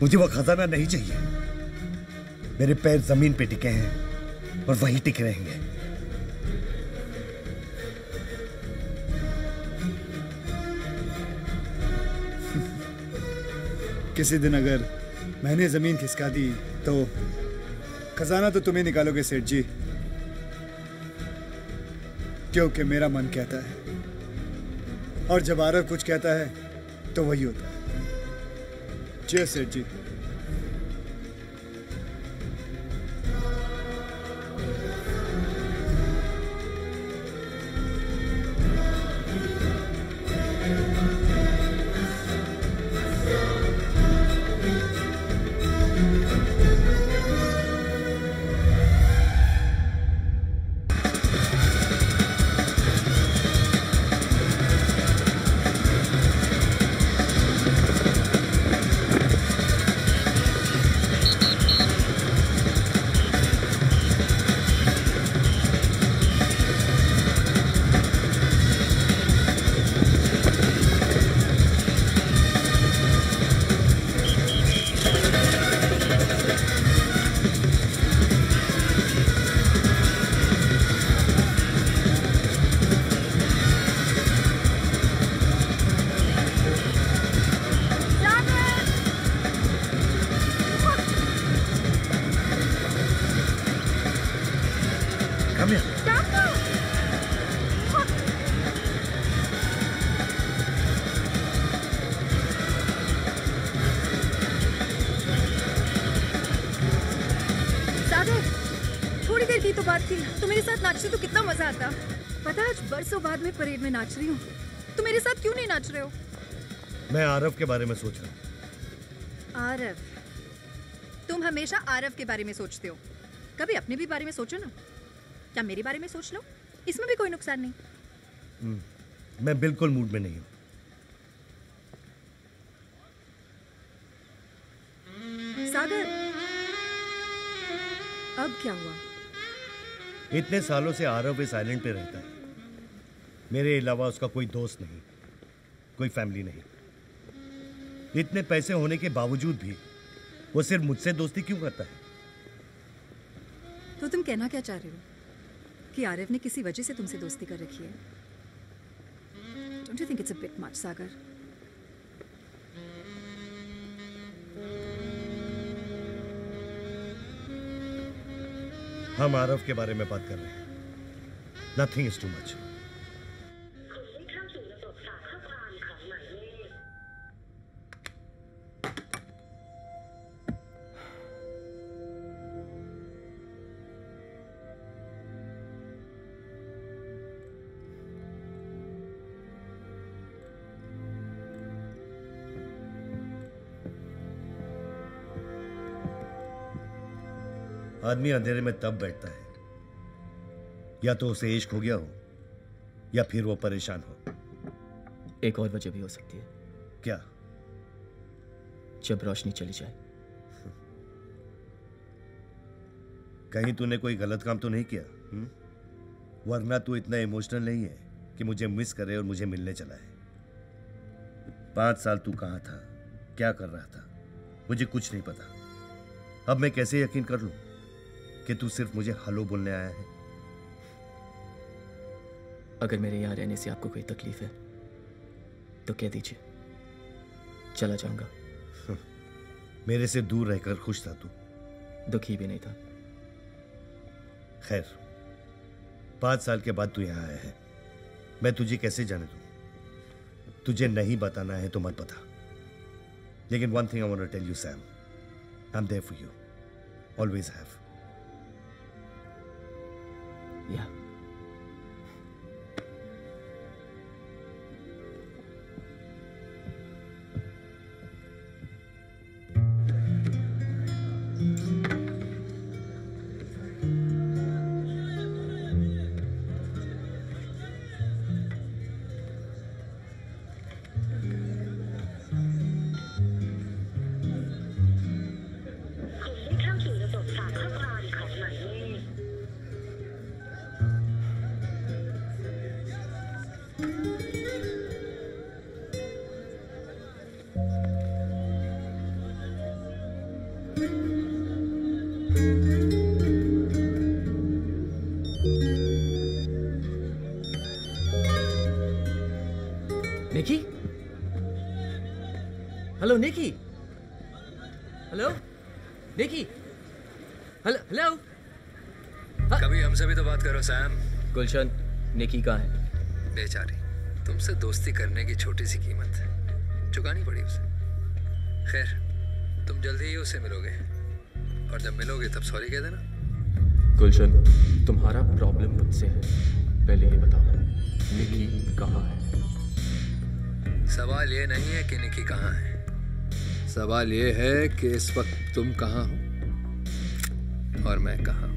मुझे वो खजाना नहीं चाहिए। मेरे पैर जमीन पे टिके हैं और वहीं टिके रहेंगे। किसी दिन अगर मैंने जमीन खिसका दी तो खजाना तो तुम ही निकालोगे सेठ जी, क्योंकि मेरा मन कहता है, और जब आरव कुछ कहता है तो वही होता है। जय सेठ जी। बात थी, तो मेरे साथ नाचती तो कितना मजा आता। पता आज बरसों बाद मैं परेड में नाच रही हूँ, तो मेरे साथ क्यों नहीं नाच रहे हो? मैं आरव के बारे में सोच रहा हूँ। आरव? तुम हमेशा आरव के बारे में सोचते हो, कभी अपने भी बारे में सोचो ना। क्या मेरे बारे में सोच लो, इसमें भी कोई नुकसान नहीं। मैं बिल्कुल मूड में नहीं हूँ। सागर, अब क्या हुआ? इतने सालों से आरव इस आइलैंड पे रहता है, मेरे अलावा उसका कोई दोस्त नहीं, कोई फैमिली नहीं। इतने पैसे होने के बावजूद भी वो सिर्फ मुझसे दोस्ती क्यों करता है? तो तुम कहना क्या चाह रहे हो कि आरव ने किसी वजह से तुमसे दोस्ती कर रखी है? Don't you think it's a bit much, Sagar? हम आरव के बारे में बात कर रहे हैं। Nothing is too much. आदमी अंधेरे में तब बैठता है, या तो उसे इश्क हो गया हो या फिर वो परेशान हो। एक और वजह भी हो सकती है। क्या? जब रोशनी चली जाए। कहीं तूने कोई गलत काम तो नहीं किया? हुँ? वरना तू इतना इमोशनल नहीं है कि मुझे मिस करे और मुझे मिलने चला है। पांच साल तू कहाँ था, क्या कर रहा था, मुझे कुछ नहीं पता। अब मैं कैसे यकीन कर लूं कि तू सिर्फ मुझे हेलो बोलने आया है? अगर मेरे यहाँ रहने से आपको कोई तकलीफ है तो कह दीजिए, चला जाऊंगा। मेरे से दूर रहकर खुश था तू, दुखी भी नहीं था। खैर, पांच साल के बाद तू यहाँ आया है, मैं तुझे कैसे जाने दूँ? तुझे नहीं बताना है तो मत बता। लेकिन one thing I want to tell you Sam, I am there for you, always have. Yeah. Hello Nikki, hello Nikki, hello hello. कभी हमसे भी तो बात करो सैम। गुलशन, निकी कहाँ है? बेचारी, तुमसे दोस्ती करने की छोटी सी कीमत है, चुकानी पड़ी उसे। खैर, तुम जल्दी ही उसे मिलोगे, और जब मिलोगे तब सॉरी कह देना। गुलशन, तुम्हारा प्रॉब्लम मुझसे है, पहले ये बताओ निकी कहाँ है? सवाल ये नहीं है कि निकी कहाँ है, सवाल ये है कि इस वक्त तुम कहाँ हो और मैं कहाँ हूँ।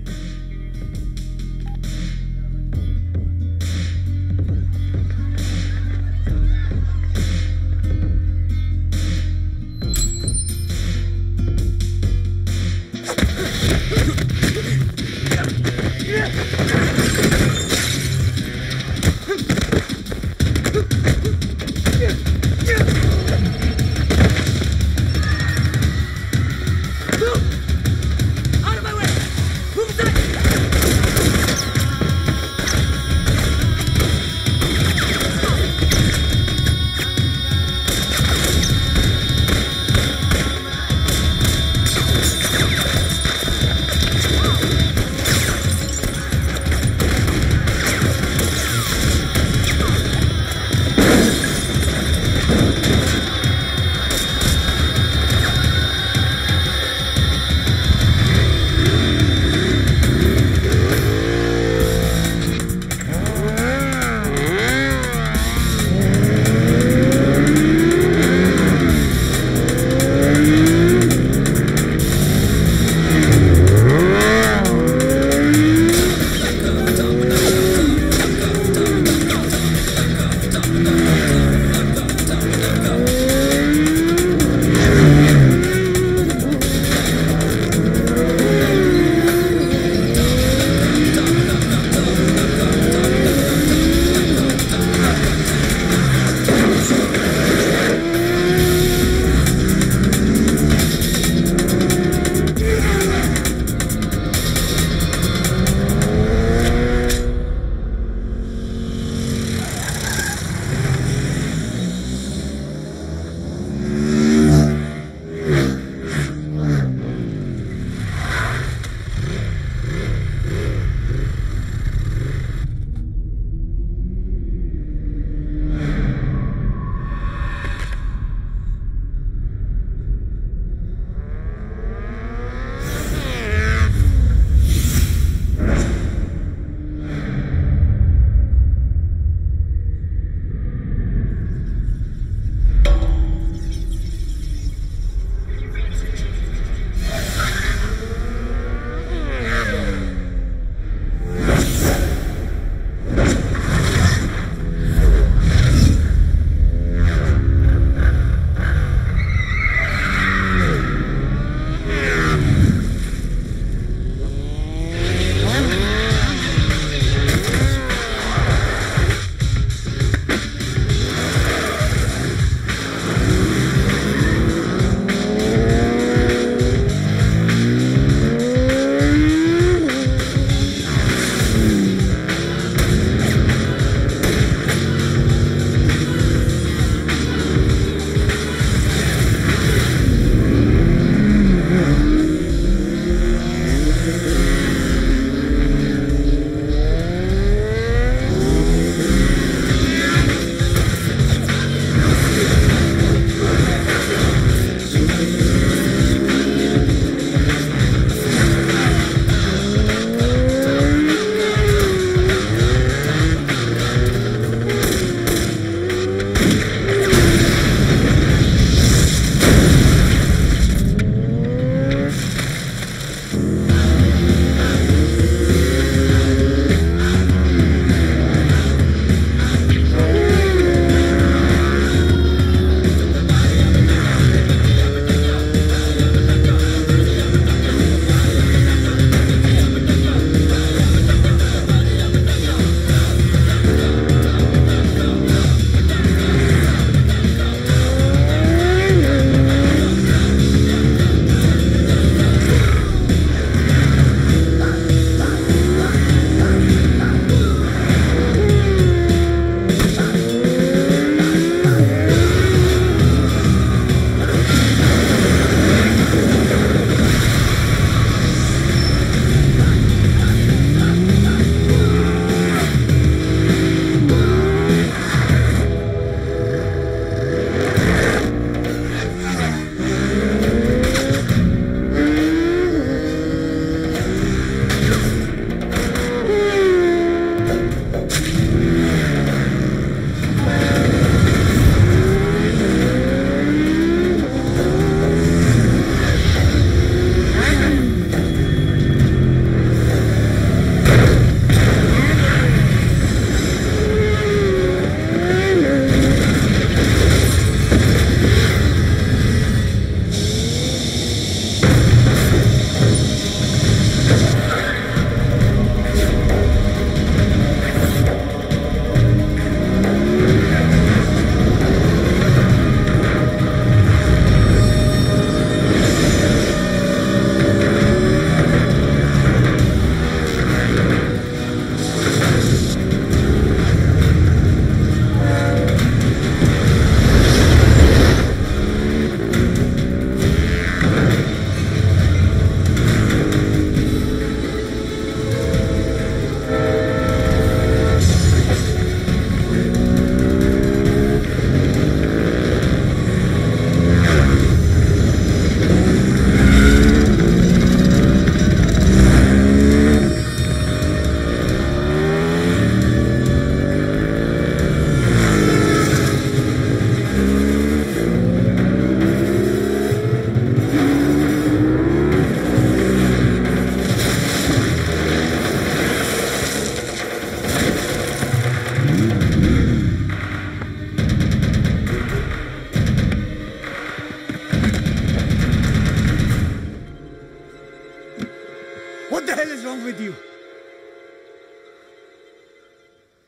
with you.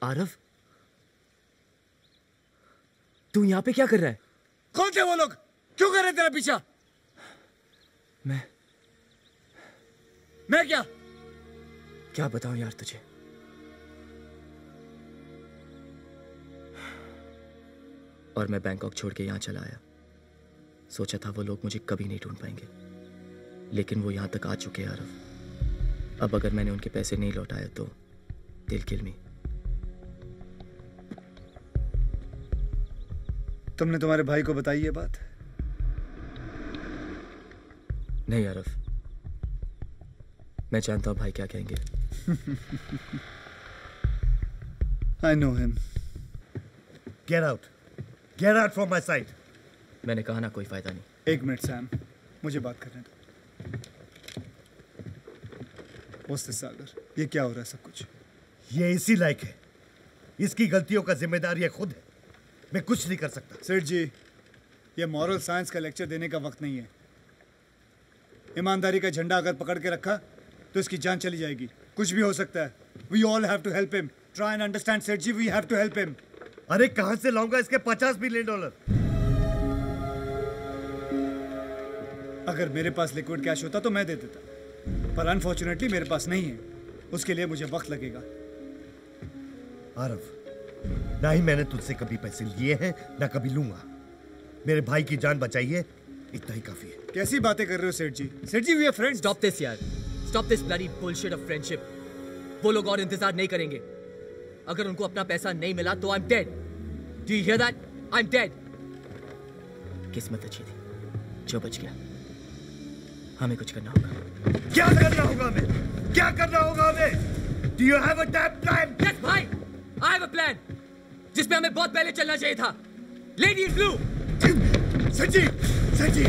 आरव, तू यहाँ पे क्या कर रहा है? कौन थे वो लोग? क्यों कर रहे तेरा पीछा? मैं मैं क्या क्या बताऊं यार तुझे। और मैं बैंकॉक छोड़ के यहाँ चला आया। सोचा था वो लोग मुझे कभी नहीं ढूंढ पाएंगे, लेकिन वो यहाँ तक आ चुके हैं आरव। अब अगर मैंने उनके पैसे नहीं लौटाए तो they'll kill me। तुमने तुम्हारे भाई को बताई ये बात? नहीं आरव, मैं जानता हूँ भाई क्या कहेंगे। I know him. Get out. Get out from my sight. मैंने कहा ना कोई फायदा नहीं। एक मिनट सैम, मुझे बात करने दो। उस सागर, ये क्या हो रहा है सब कुछ? ये इसी लायक है। इसकी गलतियों का जिम्मेदार ये खुद है। मैं कुछ नहीं कर सकता। सेठ जी, ये मॉरल साइंस का लेक्चर देने का वक्त नहीं है। ईमानदारी का झंडा अगर पकड़ के रखा तो इसकी जान चली जाएगी। कुछ भी हो सकता है। We all have to help him. Try and understand Seth ji, we have to help him. अरे कहां से लाऊंगा इसके पचास मिलियन डॉलर? अगर मेरे पास लिक्विड कैश होता तो मैं दे देता, पर अनफॉर्चुनेटली मेरे पास नहीं है। उसके लिए मुझे वक्त लगेगा। आरव, ना ही मैंने तुझसे कभी पैसे लिए हैं, ना कभी लूंगा। मेरे भाई की जान बचाइए, इतना ही काफी है। कैसी बातें कर रहे हो Seth ji? Seth ji, we are friends. Stop this यार, stop this bloody bullshit of friendship. वो लोग और इंतजार नहीं करेंगे। अगर उनको अपना पैसा नहीं मिला तो I am dead. Do you hear that? I am dead. किस्मत अच्छी थी जो बच गया। हमें कुछ करना होगा। क्या करना होगा हमें? क्या करना होगा हमें? Do you have a plan? Yes भाई, आई हैव अ प्लान जिसमें हमें बहुत पहले चलना चाहिए था। Lady in blue. सच्ची, सच्ची।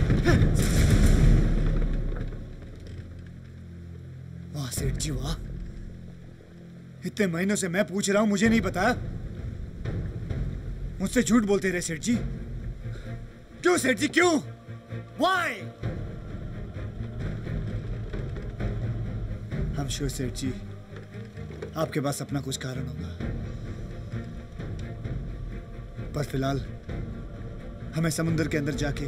वाह सेठ जी वाह, इतने महीनों से मैं पूछ रहा हूं, मुझे नहीं पता। मुझसे झूठ बोलते रहे सेठ जी। क्यों सेठ जी, क्यों? Why? I'm sure सेठ जी आपके पास अपना कुछ कारण होगा, पर फिलहाल हमें समुंदर के अंदर जाके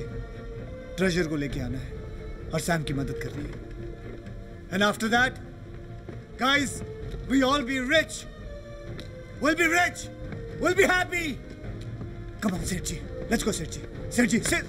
ट्रेजर को लेके आना है और सैम की मदद करनी है। And after that guys, we all be rich. Will be rich, will be happy. Come on Seth ji, let's go सेठ जी। सेठ जी सेठ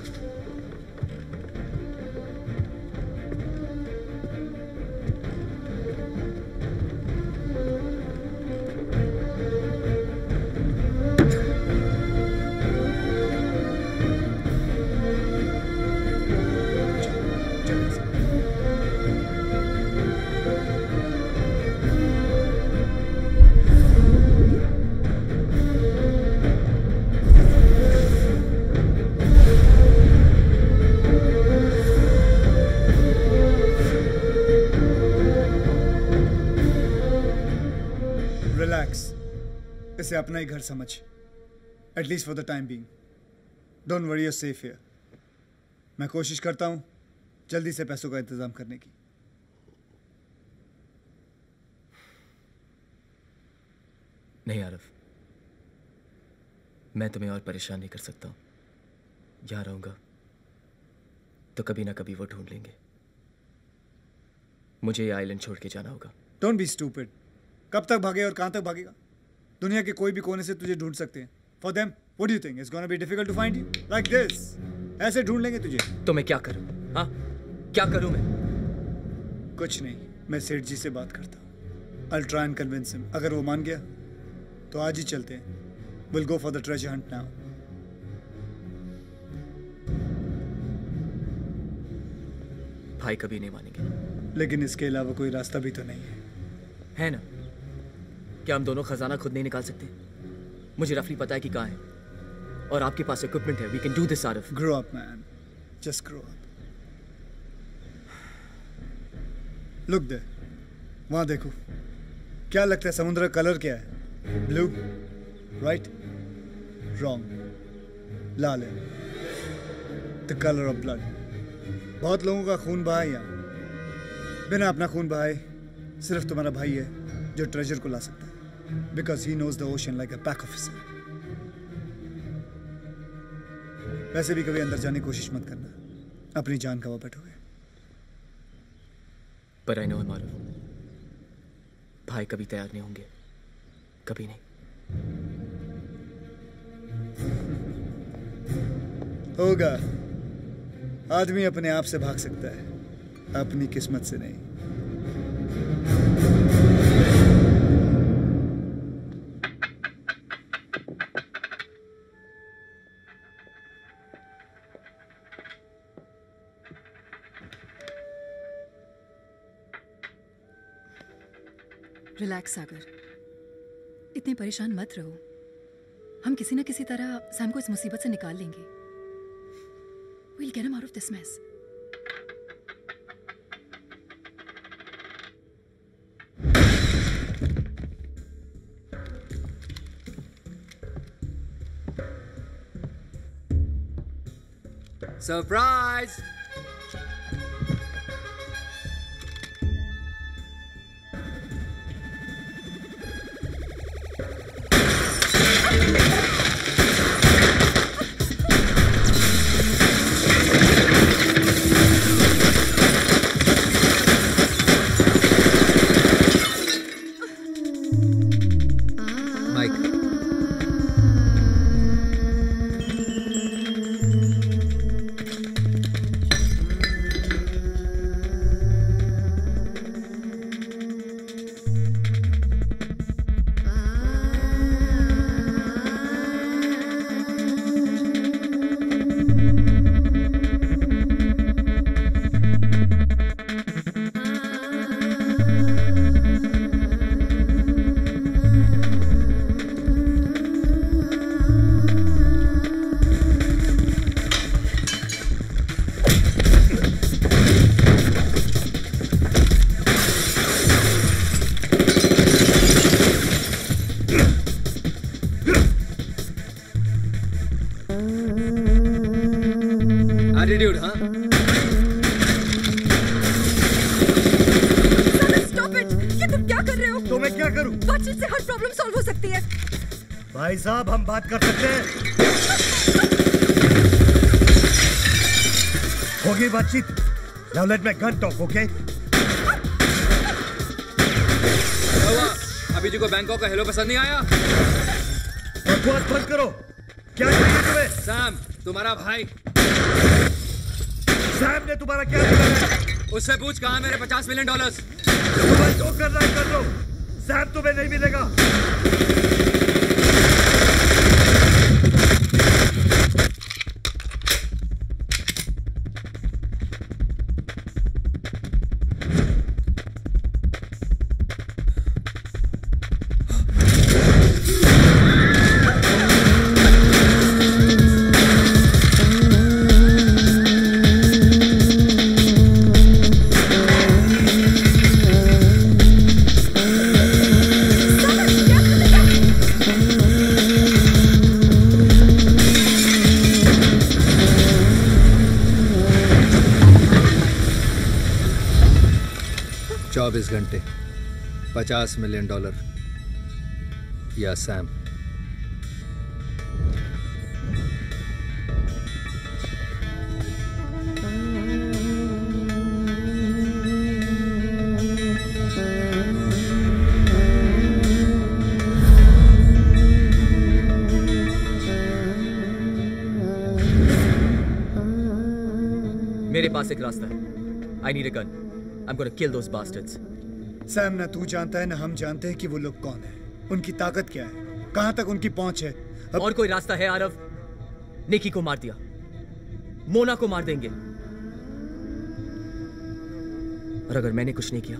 इसे अपना ही घर समझ, at least for the time being. Don't worry, you are safe here. मैं कोशिश करता हूं जल्दी से पैसों का इंतजाम करने की। नहीं आरव, मैं तुम्हें और परेशान नहीं कर सकता। यहां रहूंगा तो कभी ना कभी वो ढूंढ लेंगे। मुझे ये आइलैंड छोड़ के जाना होगा। Don't be stupid. कब तक भागे और कहां तक भागेगा? दुनिया के कोई भी कोने से तुझे ढूंढ सकते हैं। For them, what do you think? It's gonna be difficult to find you? Like this? ऐसे ढूंढ लेंगे तुझे। तो मैं क्या करूं? हाँ? क्या करूं मैं? कुछ नहीं। मैं सेठ जी से बात करता हूँ। I'll try and convince him. अगर वो मान गया, तो आज ही चलते हैं। We'll go for the treasure hunt now. भाई कभी नहीं मानेंगे। लेकिन इसके अलावा कोई रास्ता भी तो नहीं है। है ना? क्या हम दोनों खजाना खुद नहीं निकाल सकते? मुझे रफली पता है कि कहाँ है, और आपके पास इक्विपमेंट है। We can do this Arif. Grow up man, just grow up. Look there, वहाँ देखो। क्या लगता है समुद्र का कलर क्या है? Blue, right? रॉन्ग। लाल है, द कलर ऑफ ब्लड। बहुत लोगों का खून बहा है यहाँ। बिना अपना खून बहाए सिर्फ तुम्हारा भाई है जो ट्रेजर को ला सकता है, because he knows the ocean like a pack officer. वैसे भी कभी अंदर जाने की कोशिश मत करना, अपनी जान गंवा बैठोगे। पर आई नो हमारा भाई कभी तैयार नहीं होंगे, कभी नहीं होगा। आदमी अपने आप से भाग सकता है, अपनी किस्मत से नहीं। रिलैक्स सागर, इतने परेशान मत रहो। हम किसी ना किसी तरह सैम को इस मुसीबत से निकाल लेंगे। We'll get him out of this mess. Surprise! साहब हम बात कर सकते हैं, होगी बातचीत। Now let my gun talk, okay? अभी जी को बैंकॉक का हेलो पसंद नहीं आया? बकवास बंद करो, क्या चाहिए तुम्हें? सैम तुम्हारा भाई। सैम ने तुम्हारा क्या किया? उससे पूछ कहाँ मेरे पचास मिलियन डॉलर्स। जो कर रहा है कर लो, सैम तुम्हें नहीं मिलेगा। घंटे पचास मिलियन डॉलर या सैम। मेरे पास एक रास्ता है। I need a gun. I am gonna kill those bastards. Sam, ना तू जानता है ना हम जानते हैं कि वो लोग कौन है, उनकी ताकत क्या है, कहां तक उनकी पहुंच है। अब... और कोई रास्ता है आरव? निकी को मार दिया, मोना को मार देंगे, और अगर मैंने कुछ नहीं किया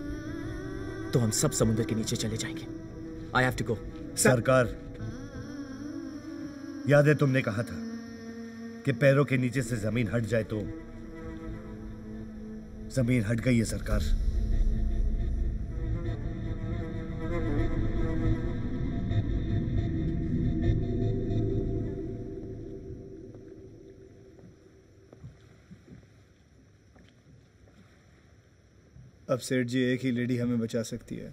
तो हम सब समुद्र के नीचे चले जाएंगे। I have to go. सरकार, याद है तुमने कहा था कि पैरों के नीचे से जमीन हट जाए तो? जमीन हट गई है सरकार। अब सेठ जी एक ही लेडी हमें बचा सकती है,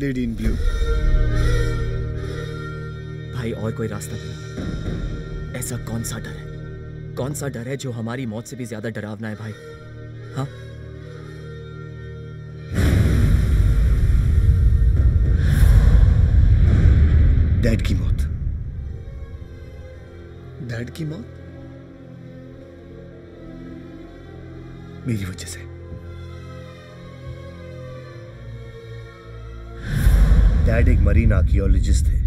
लेडी इन ब्लू। भाई और कोई रास्ता नहीं। ऐसा कौन सा डर है, कौन सा डर है जो हमारी मौत से भी ज्यादा डरावना है भाई? हाँ डैड की मौत। डैड की मौत मेरी वजह से। डैड एक मरीन आर्कियोलॉजिस्ट थे।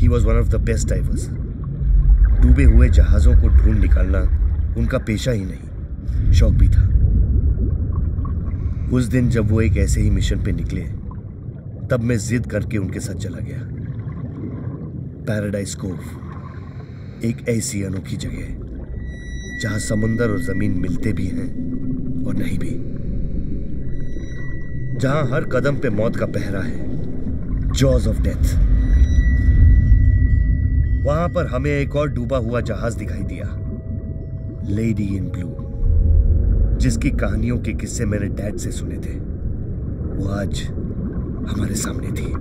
He was one of the best divers. डूबे हुए जहाजों को ढूंढ निकालना उनका पेशा ही नहीं, शौक भी था। उस दिन जब वो एक ऐसे ही मिशन पे निकले, तब मैं जिद करके उनके साथ चला गया। पैराडाइज कोव एक ऐसी अनोखी जगह है जहां समुंदर और जमीन मिलते भी हैं और नहीं भी, जहां हर कदम पे मौत का पहरा है, जॉज ऑफ डेथ। वहां पर हमें एक और डूबा हुआ जहाज दिखाई दिया, लेडी इन ब्लू, जिसकी कहानियों के किस्से मैंने डैड से सुने थे। वो आज हमारे सामने थी।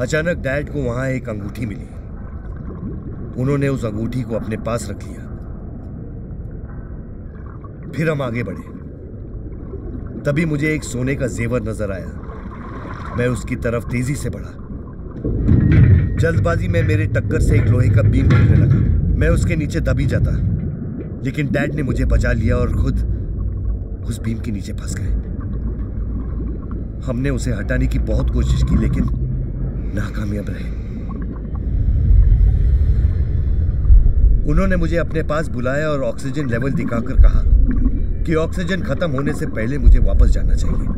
अचानक डैड को वहां एक अंगूठी मिली। उन्होंने उस अंगूठी को अपने पास रख लिया। फिर हम आगे बढ़े। तभी मुझे एक सोने का जेवर नजर आया। मैं उसकी तरफ तेजी से बढ़ा। जल्दबाजी में मेरे टक्कर से एक लोहे का बीम गिरने लगा। मैं उसके नीचे दबी जाता, लेकिन डैड ने मुझे बचा लिया और खुद उस बीम के नीचे फंस गए। हमने उसे हटाने की बहुत कोशिश की, लेकिन नाकामयाब रहे। उन्होंने मुझे अपने पास बुलाया और ऑक्सीजन लेवल दिखाकर कहा कि ऑक्सीजन खत्म होने से पहले मुझे वापस जाना चाहिए।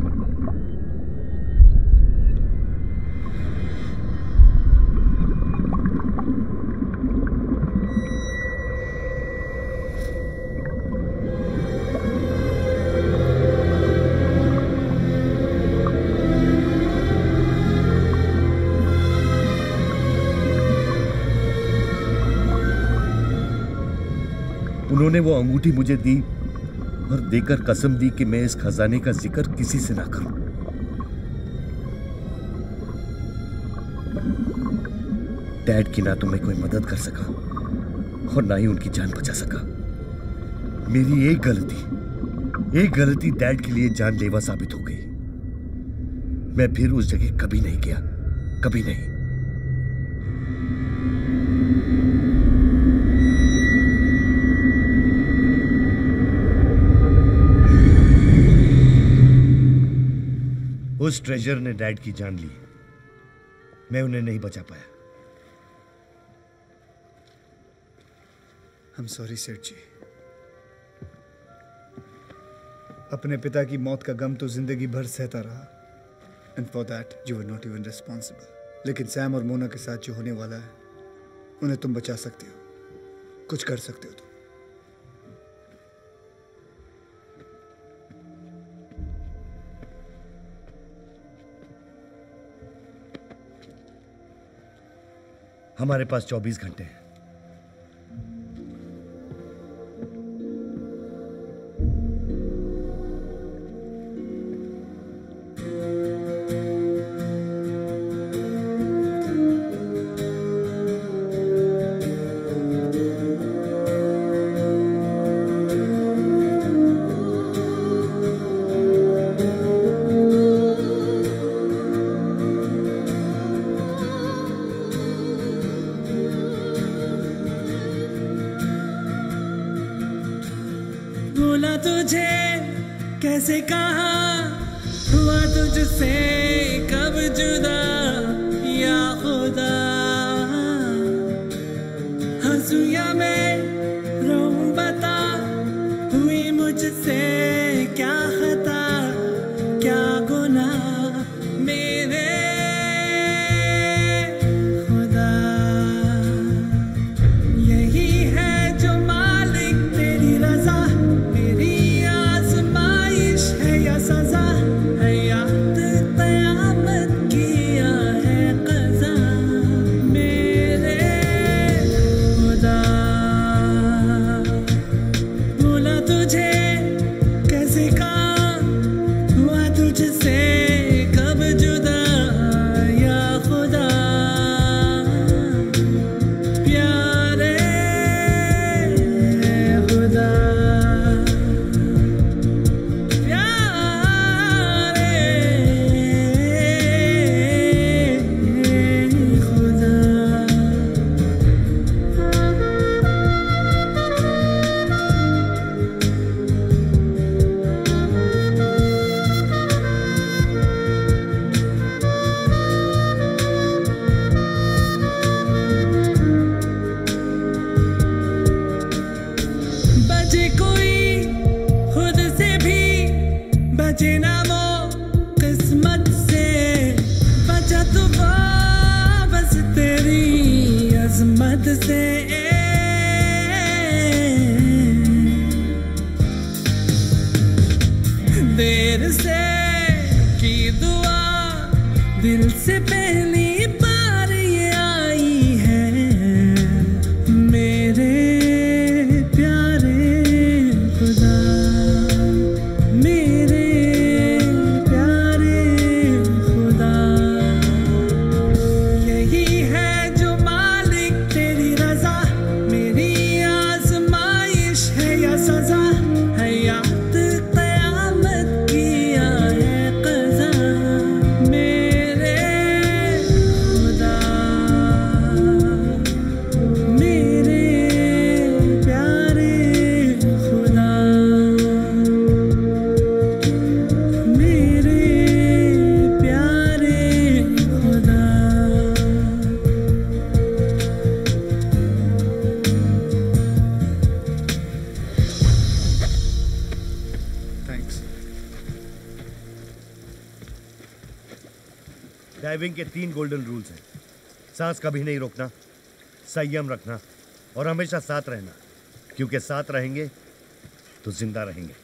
उन्होंने वो अंगूठी मुझे दी और देकर कसम दी कि मैं इस खजाने का जिक्र किसी से ना करूं। डैड की ना तो मैं कोई मदद कर सका और ना ही उनकी जान बचा सका। मेरी एक गलती, एक गलती डैड के लिए जानलेवा साबित हो गई। मैं फिर उस जगह कभी नहीं गया, कभी नहीं। उस ट्रेजर ने डैड की जान ली। मैं उन्हें नहीं बचा पाया। I'm sorry सेठ जी। अपने पिता की मौत का गम तो जिंदगी भर सहता रहा। And for that you were not even responsible। लेकिन सैम और मोना के साथ जो होने वाला है, उन्हें तुम बचा सकते हो, कुछ कर सकते हो तुम। हमारे पास चौबीस घंटे हैं। क्या खता क्या गुनाह बचे कोई खुद से भी, बचे ना वो किस्मत से, बचा तो बस तेरी अजमत से। देर से की दुआ दिल से पहली बार ये आई है मेरे प्यारे खुदा, मेरे प्यारे खुदा। यही है जो मालिक तेरी रजा, मेरी आजमाइश है या सजा, है या डाइविंग के तीन गोल्डन रूल्स हैं। सांस कभी नहीं रोकना, संयम रखना और हमेशा साथ रहना, क्योंकि साथ रहेंगे तो जिंदा रहेंगे।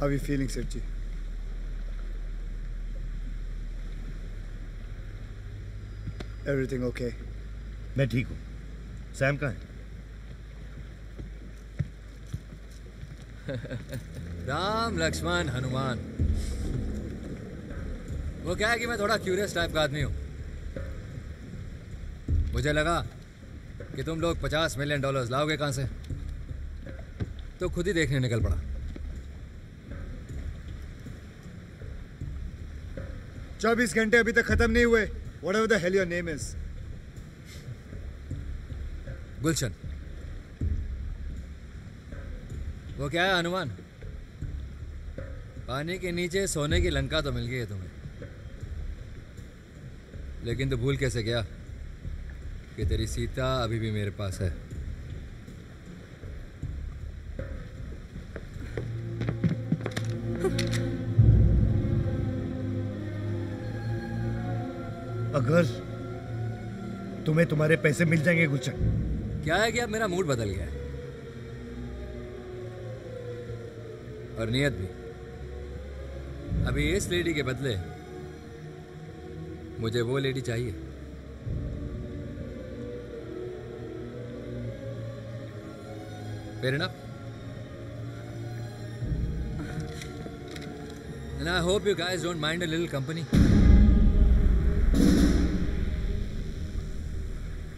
How are you feeling, Sethji? Everything okay? मैं ठीक हूँ. सैम कहाँ है? राम लक्ष्मण हनुमान. वो क्या है कि मैं थोड़ा क्यूरियस टाइप का आदमी हूँ. मुझे लगा कि तुम लोग पचास मिलियन डॉलर्स लाओगे कहाँ से, तो खुद ही देखने निकल पड़ा. चौबीस घंटे अभी तक खत्म नहीं हुए. Whatever the hell your name is. Gulshan. वो क्या है हनुमान, पानी के नीचे सोने की लंका तो मिल गई है तुम्हें, लेकिन तो भूल कैसे गया कि तेरी सीता अभी भी मेरे पास है. अगर तुम्हें तुम्हारे पैसे मिल जाएंगे गुलशन. क्या है कि अब मेरा मूड बदल गया है और नियत भी. अभी इस लेडी के बदले मुझे वो लेडी चाहिए. Fair enough? And I hope you guys don't mind a little company.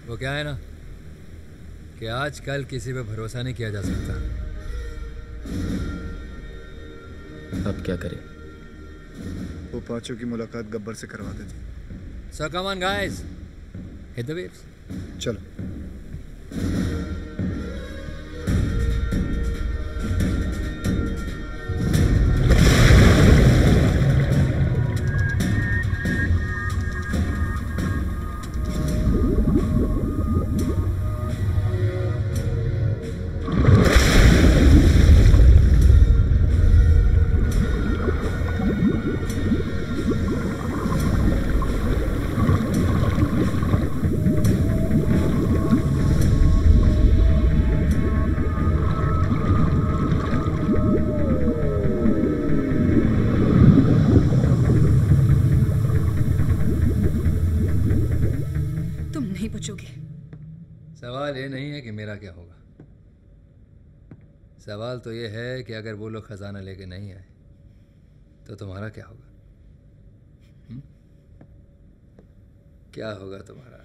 वो क्या है ना कि आजकल किसी पे भरोसा नहीं किया जा सकता. अब क्या करें? वो पांचों की मुलाकात गब्बर से करवा देते. So come on guys, hit the waves. चलो. क्या होगा? सवाल तो यह है कि अगर वो लोग खजाना लेके नहीं आए तो तुम्हारा क्या होगा? हुँ? क्या होगा तुम्हारा?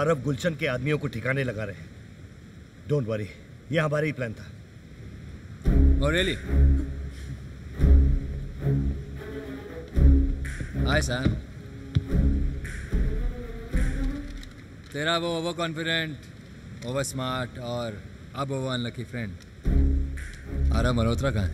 अरब गुलशन के आदमियों को ठिकाने लगा रहे हैं। डोंट वरी, ये हमारा ही प्लान था। Oh, really? Hi, Sam. तेरा वो ओवर कॉन्फिडेंट, ओवर स्मार्ट और अब over unlucky friend आरव मल्होत्रा कहाँ है?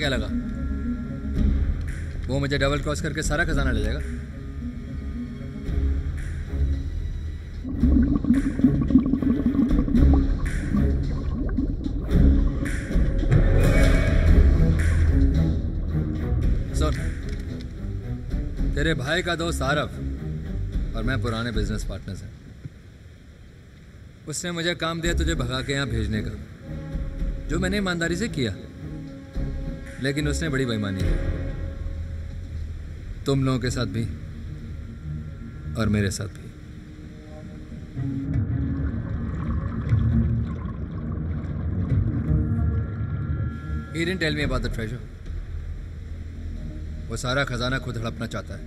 क्या लगा वो मुझे डबल क्रॉस करके सारा खजाना ले जाएगा? सुन, तेरे भाई का दोस्त आरव और मैं पुराने बिजनेस पार्टनर्स हैं। उसने मुझे काम दिया तुझे भगा के यहां भेजने का, जो मैंने ईमानदारी से किया, लेकिन उसने बड़ी बेईमानी की तुम लोगों के साथ भी और मेरे साथ भी। He didn't tell me about the treasure. वो सारा खजाना खुद हड़पना चाहता है।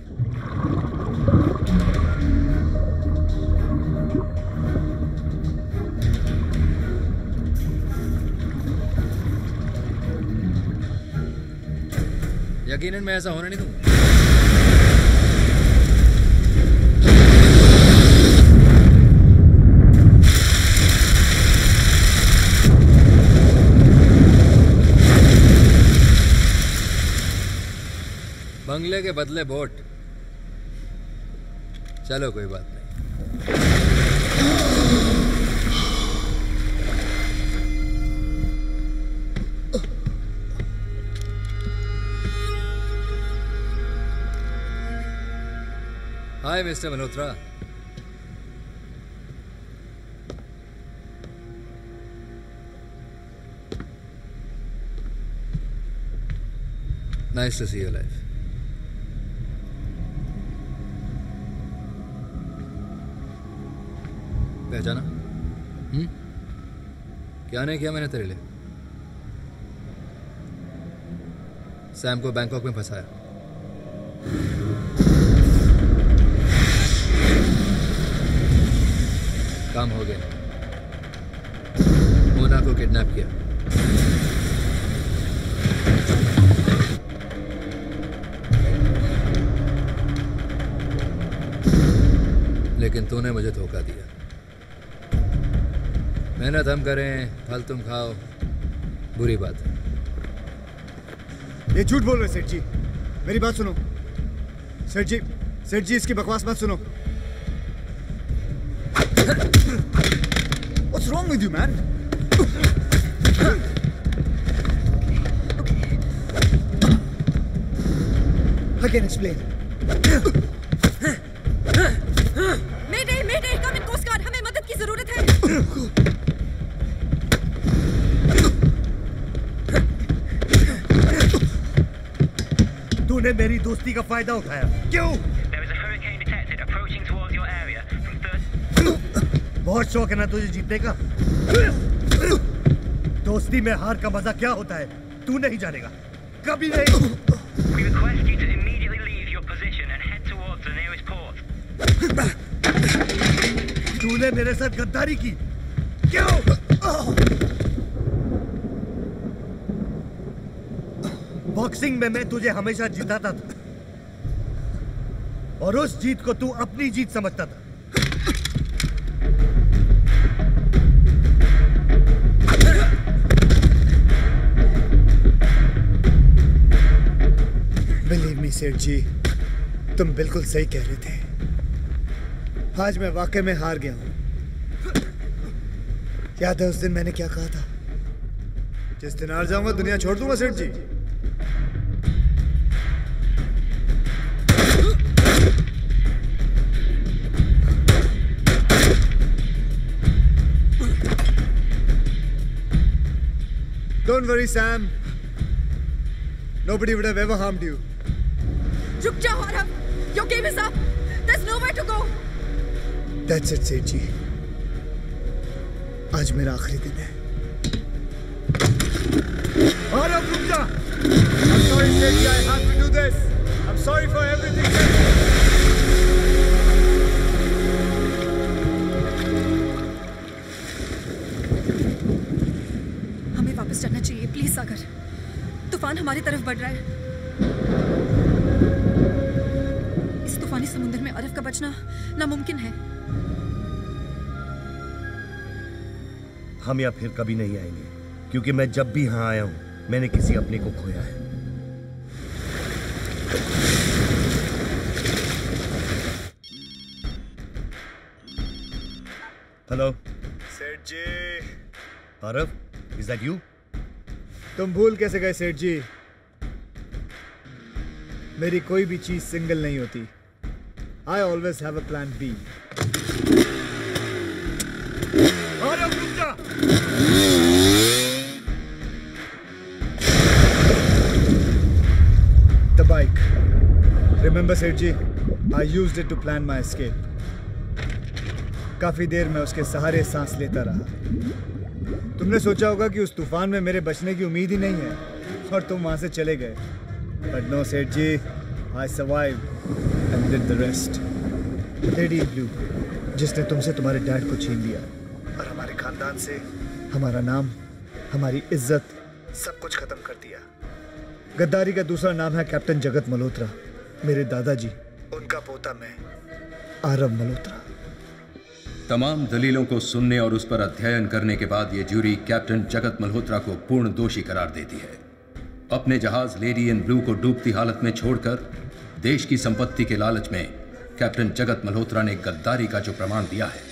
यकीनन मैं ऐसा होने नहीं दूंगा। बंगले के बदले बोट। चलो कोई बात नहीं। Hi mister Malhotra, nice to see your life. पहचाना? हम्म? क्या नहीं किया मैंने तेरे लिए? सैम को बैंकॉक में फंसाया। काम हो गया। मोना को किडनैप किया। लेकिन तूने मुझे धोखा दिया। मेहनत हम करें, फल तुम खाओ, बुरी बात है। ये झूठ बोल रहे सेठ जी। मेरी बात सुनो सेठ जी, सेठ जी इसकी बकवास मत सुनो। What's wrong with you, man? I can explain. Mayday, Mayday, come in Coast Guard. हमें मदद की ज़रूरत है. तूने मेरी दोस्ती का फायदा उठाया. क्यों? बहुत शौक है ना तुझे जीतने का? दोस्ती में हार का मजा क्या होता है तू नहीं जानेगा, कभी नहीं। We request you to immediately leave your position and head towards the nearest port. तूने मेरे साथ गद्दारी की, क्यों? बॉक्सिंग में मैं तुझे हमेशा जिताता था और उस जीत को तू अपनी जीत समझता था। बिलीव मी सेठ जी, तुम बिल्कुल सही कह रहे थे। आज मैं वाकई में हार गया हूं। याद है उस दिन मैंने क्या कहा था? जिस दिन हार जाऊंगा दुनिया छोड़ दूंगा सेठ जी। Don't worry, Sam. Nobody would have ever harmed you. Rup ja, Arav. Your game is up. There's nowhere to go. That's it, Sethji. आज मेरा आखिरी दिन है। Arav, rup ja. I'm sorry, Sethji. I have to do this. I'm sorry for everything, Sethji. हमें वापस जाना चाहिए, please सागर। तूफान हमारी तरफ बढ़ रहा है। इस तूफानी समुद्र में अरफ का बचना नामुमकिन है। हम यहाँ फिर कभी नहीं आएंगे, क्योंकि मैं जब भी यहाँ आया हूँ मैंने किसी अपने को खोया है। Hello Seth ji. Arif, is that you? तुम भूल कैसे गए सेठ जी? मेरी कोई भी चीज सिंगल नहीं होती। I always have a plan B. अरब रुक जा। The bike, remember Seth ji, I used it to plan my escape. काफी देर मैं उसके सहारे सांस लेता रहा। तुमने सोचा होगा कि उस तूफान में मेरे बचने की उम्मीद ही नहीं है और तुम वहां से चले गए। But no Seth ji, I survived and did the rest. Lady in blue, जिसने तुमसे तुम्हारे डैड को छीन लिया और हमारे खानदान से हमारा नाम, हमारी इज्जत, सब कुछ खत्म कर दिया। गद्दारी का दूसरा नाम है कैप्टन जगत मल्होत्रा, मेरे दादाजी, उनका पोता मैं, आरव मल्होत्रा। तमाम दलीलों को सुनने और उस पर अध्ययन करने के बाद ये जूरी कैप्टन जगत मल्होत्रा को पूर्ण दोषी करार देती है। अपने जहाज लेडी इन ब्लू को डूबती हालत में छोड़कर देश की संपत्ति के लालच में कैप्टन जगत मल्होत्रा ने गद्दारी का जो प्रमाण दिया है,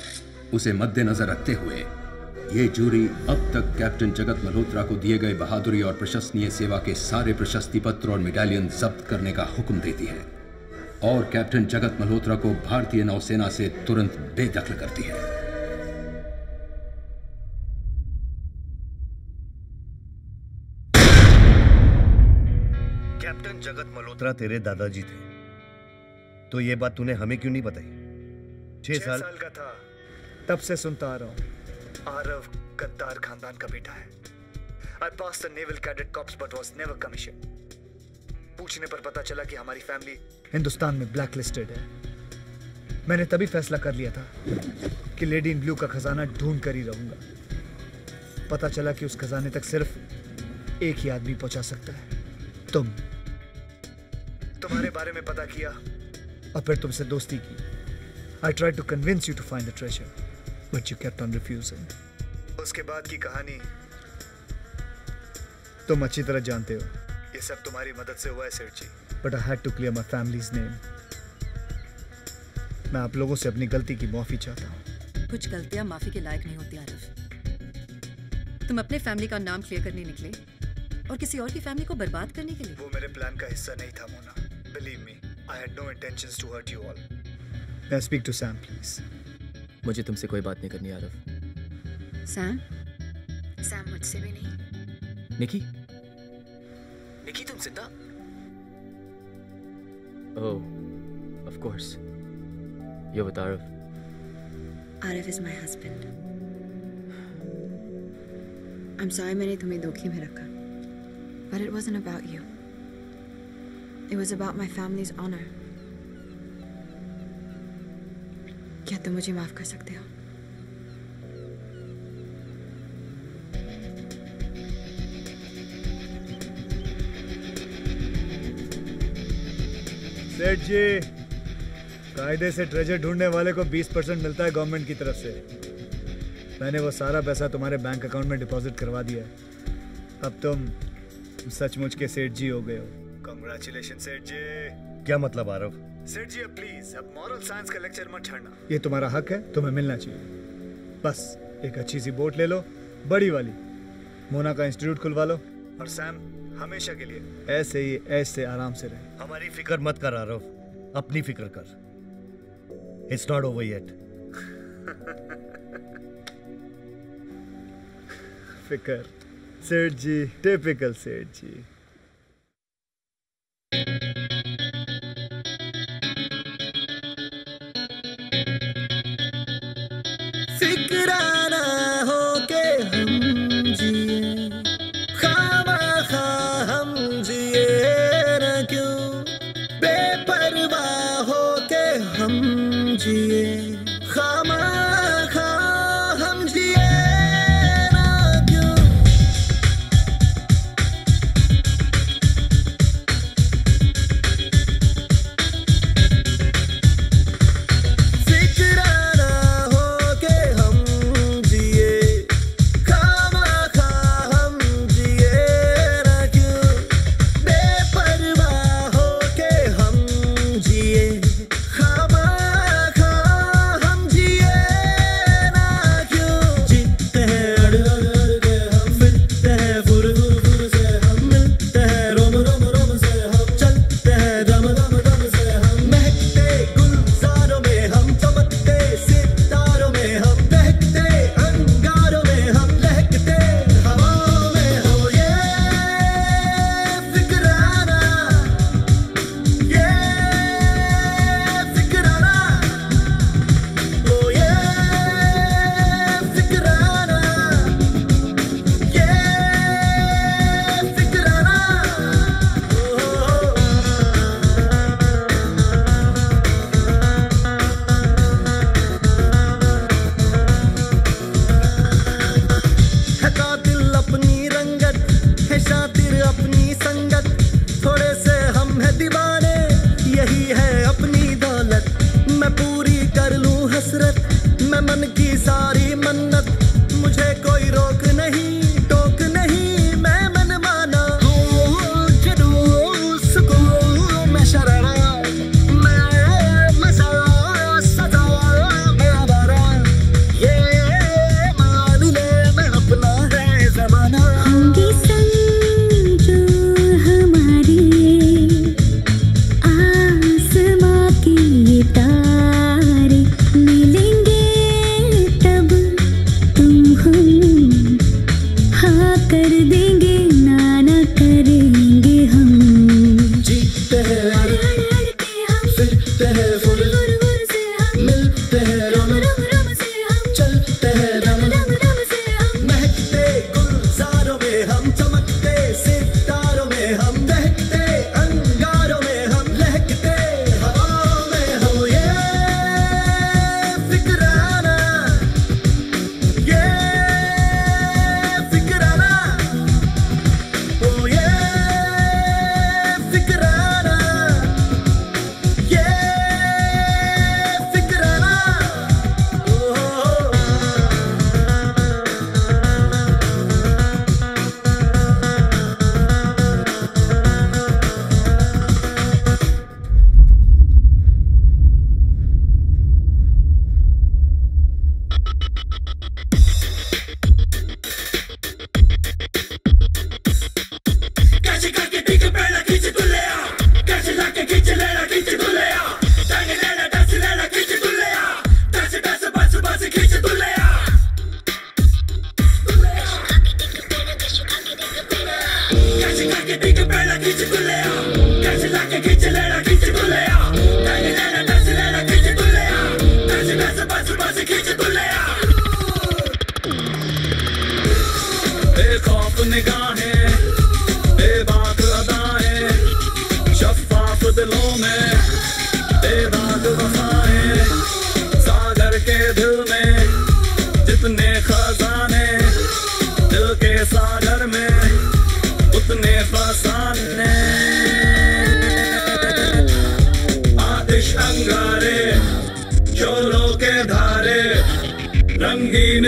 उसे मद्देनजर रखते हुए ये जूरी अब तक कैप्टन जगत मल्होत्रा को दिए गए बहादुरी और प्रशंसनीय सेवा के सारे प्रशस्ति पत्र और मेडालियन जब्त करने का हुक्म देती है और कैप्टन जगत मल्होत्रा को भारतीय नौसेना से तुरंत बेदखल करती है। कैप्टन जगत मल्होत्रा तेरे दादाजी थे, तो ये बात तूने हमें क्यों नहीं बताई? छह साल... साल का था तब से सुनता आ रहा हूं। आरव गद्दार खानदान का बेटा है। I passed the naval cadet corps but was never commissioned. पूछने पर पता चला कि हमारी फैमिली हिंदुस्तान में ब्लैक लिस्टेड है। मैंने तभी फैसला कर लिया था कि लेडी इन ब्लू का खजाना ढूंढ कर ही रहूंगा। पता चला कि उस खजाने तक सिर्फ एक ही आदमी पहुंचा सकता है, तुम। तुम्हारे बारे में पता किया और फिर तुमसे दोस्ती की। I try to convince you to find the treasure but you kept on refusing. उसके बाद की कहानी तुम अच्छी तरह जानते हो। ये सब तुम्हारी मदद से हुआ है Seth ji. But I had to clear my family's name. मैं आप लोगों से अपनी गलती की माफी चाहता हूँ। कुछ गलतियाँ माफी के लायक नहीं होती आरफ। तुम अपने फैमिली का नाम क्लियर करने निकले और किसी और की फैमिली को बर्बाद करने के लिए। वो मेरे प्लान का हिस्सा नहीं था Mona. Believe me, I had no intentions to hurt you all. Now speak to Sam please. मुझे तुमसे कोई बात नहीं करनी आरफ। सैम? सैम मुझसे भी नहीं। निकी? निकी तुम जिंदा? Oh, of course. You're with Arav. Arav is my husband. I'm sorry मैंने तुम्हें धोखे में रखा, but it wasn't about you. It was about my family's honor. क्या तुम मुझे माफ कर सकते हो? सेठ जी, कायदे से ट्रेजर ढूंढने वाले को बीस परसेंट मिलता है गवर्नमेंट की तरफ से। मैंने वो सारा पैसा तुम्हारे बैंक अकाउंट में डिपॉजिट करवा दिया है। अब तुम सचमुच के सेठ जी हो गए हो। कंग्रेचुलेशन सेठ जी। क्या मतलब आरव? सेठ जी अब प्लीज अब मॉरल साइंस का लेक्चर मत छाड़ना। ये तुम्हारा हक है, तुम्हें मिलना चाहिए। बस एक अच्छी सी बोट ले लो, बड़ी वाली, मोना का इंस्टीट्यूट खुलवा लो, और सैम हमेशा के लिए ऐसे ही ऐसे आराम से रहे। हमारी फिक्र मत कर आरव, अपनी फिक्र कर। It's not over yet. फिक्र सेठ जी, टिपिकल सेठ जी। फिक्राना होके हम जिए,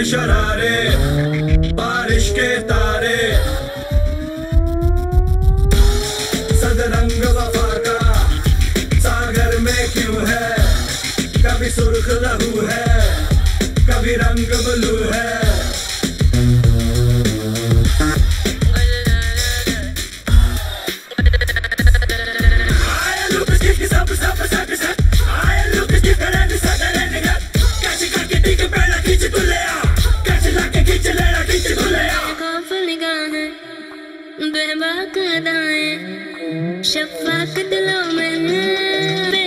दिन शरारे, बारिश के तारे, सदरंग वफा का सागर में क्यों है? कभी सुर्ख लहू है, कभी रंग ब्लू है। शफ़ाक़त दिलों में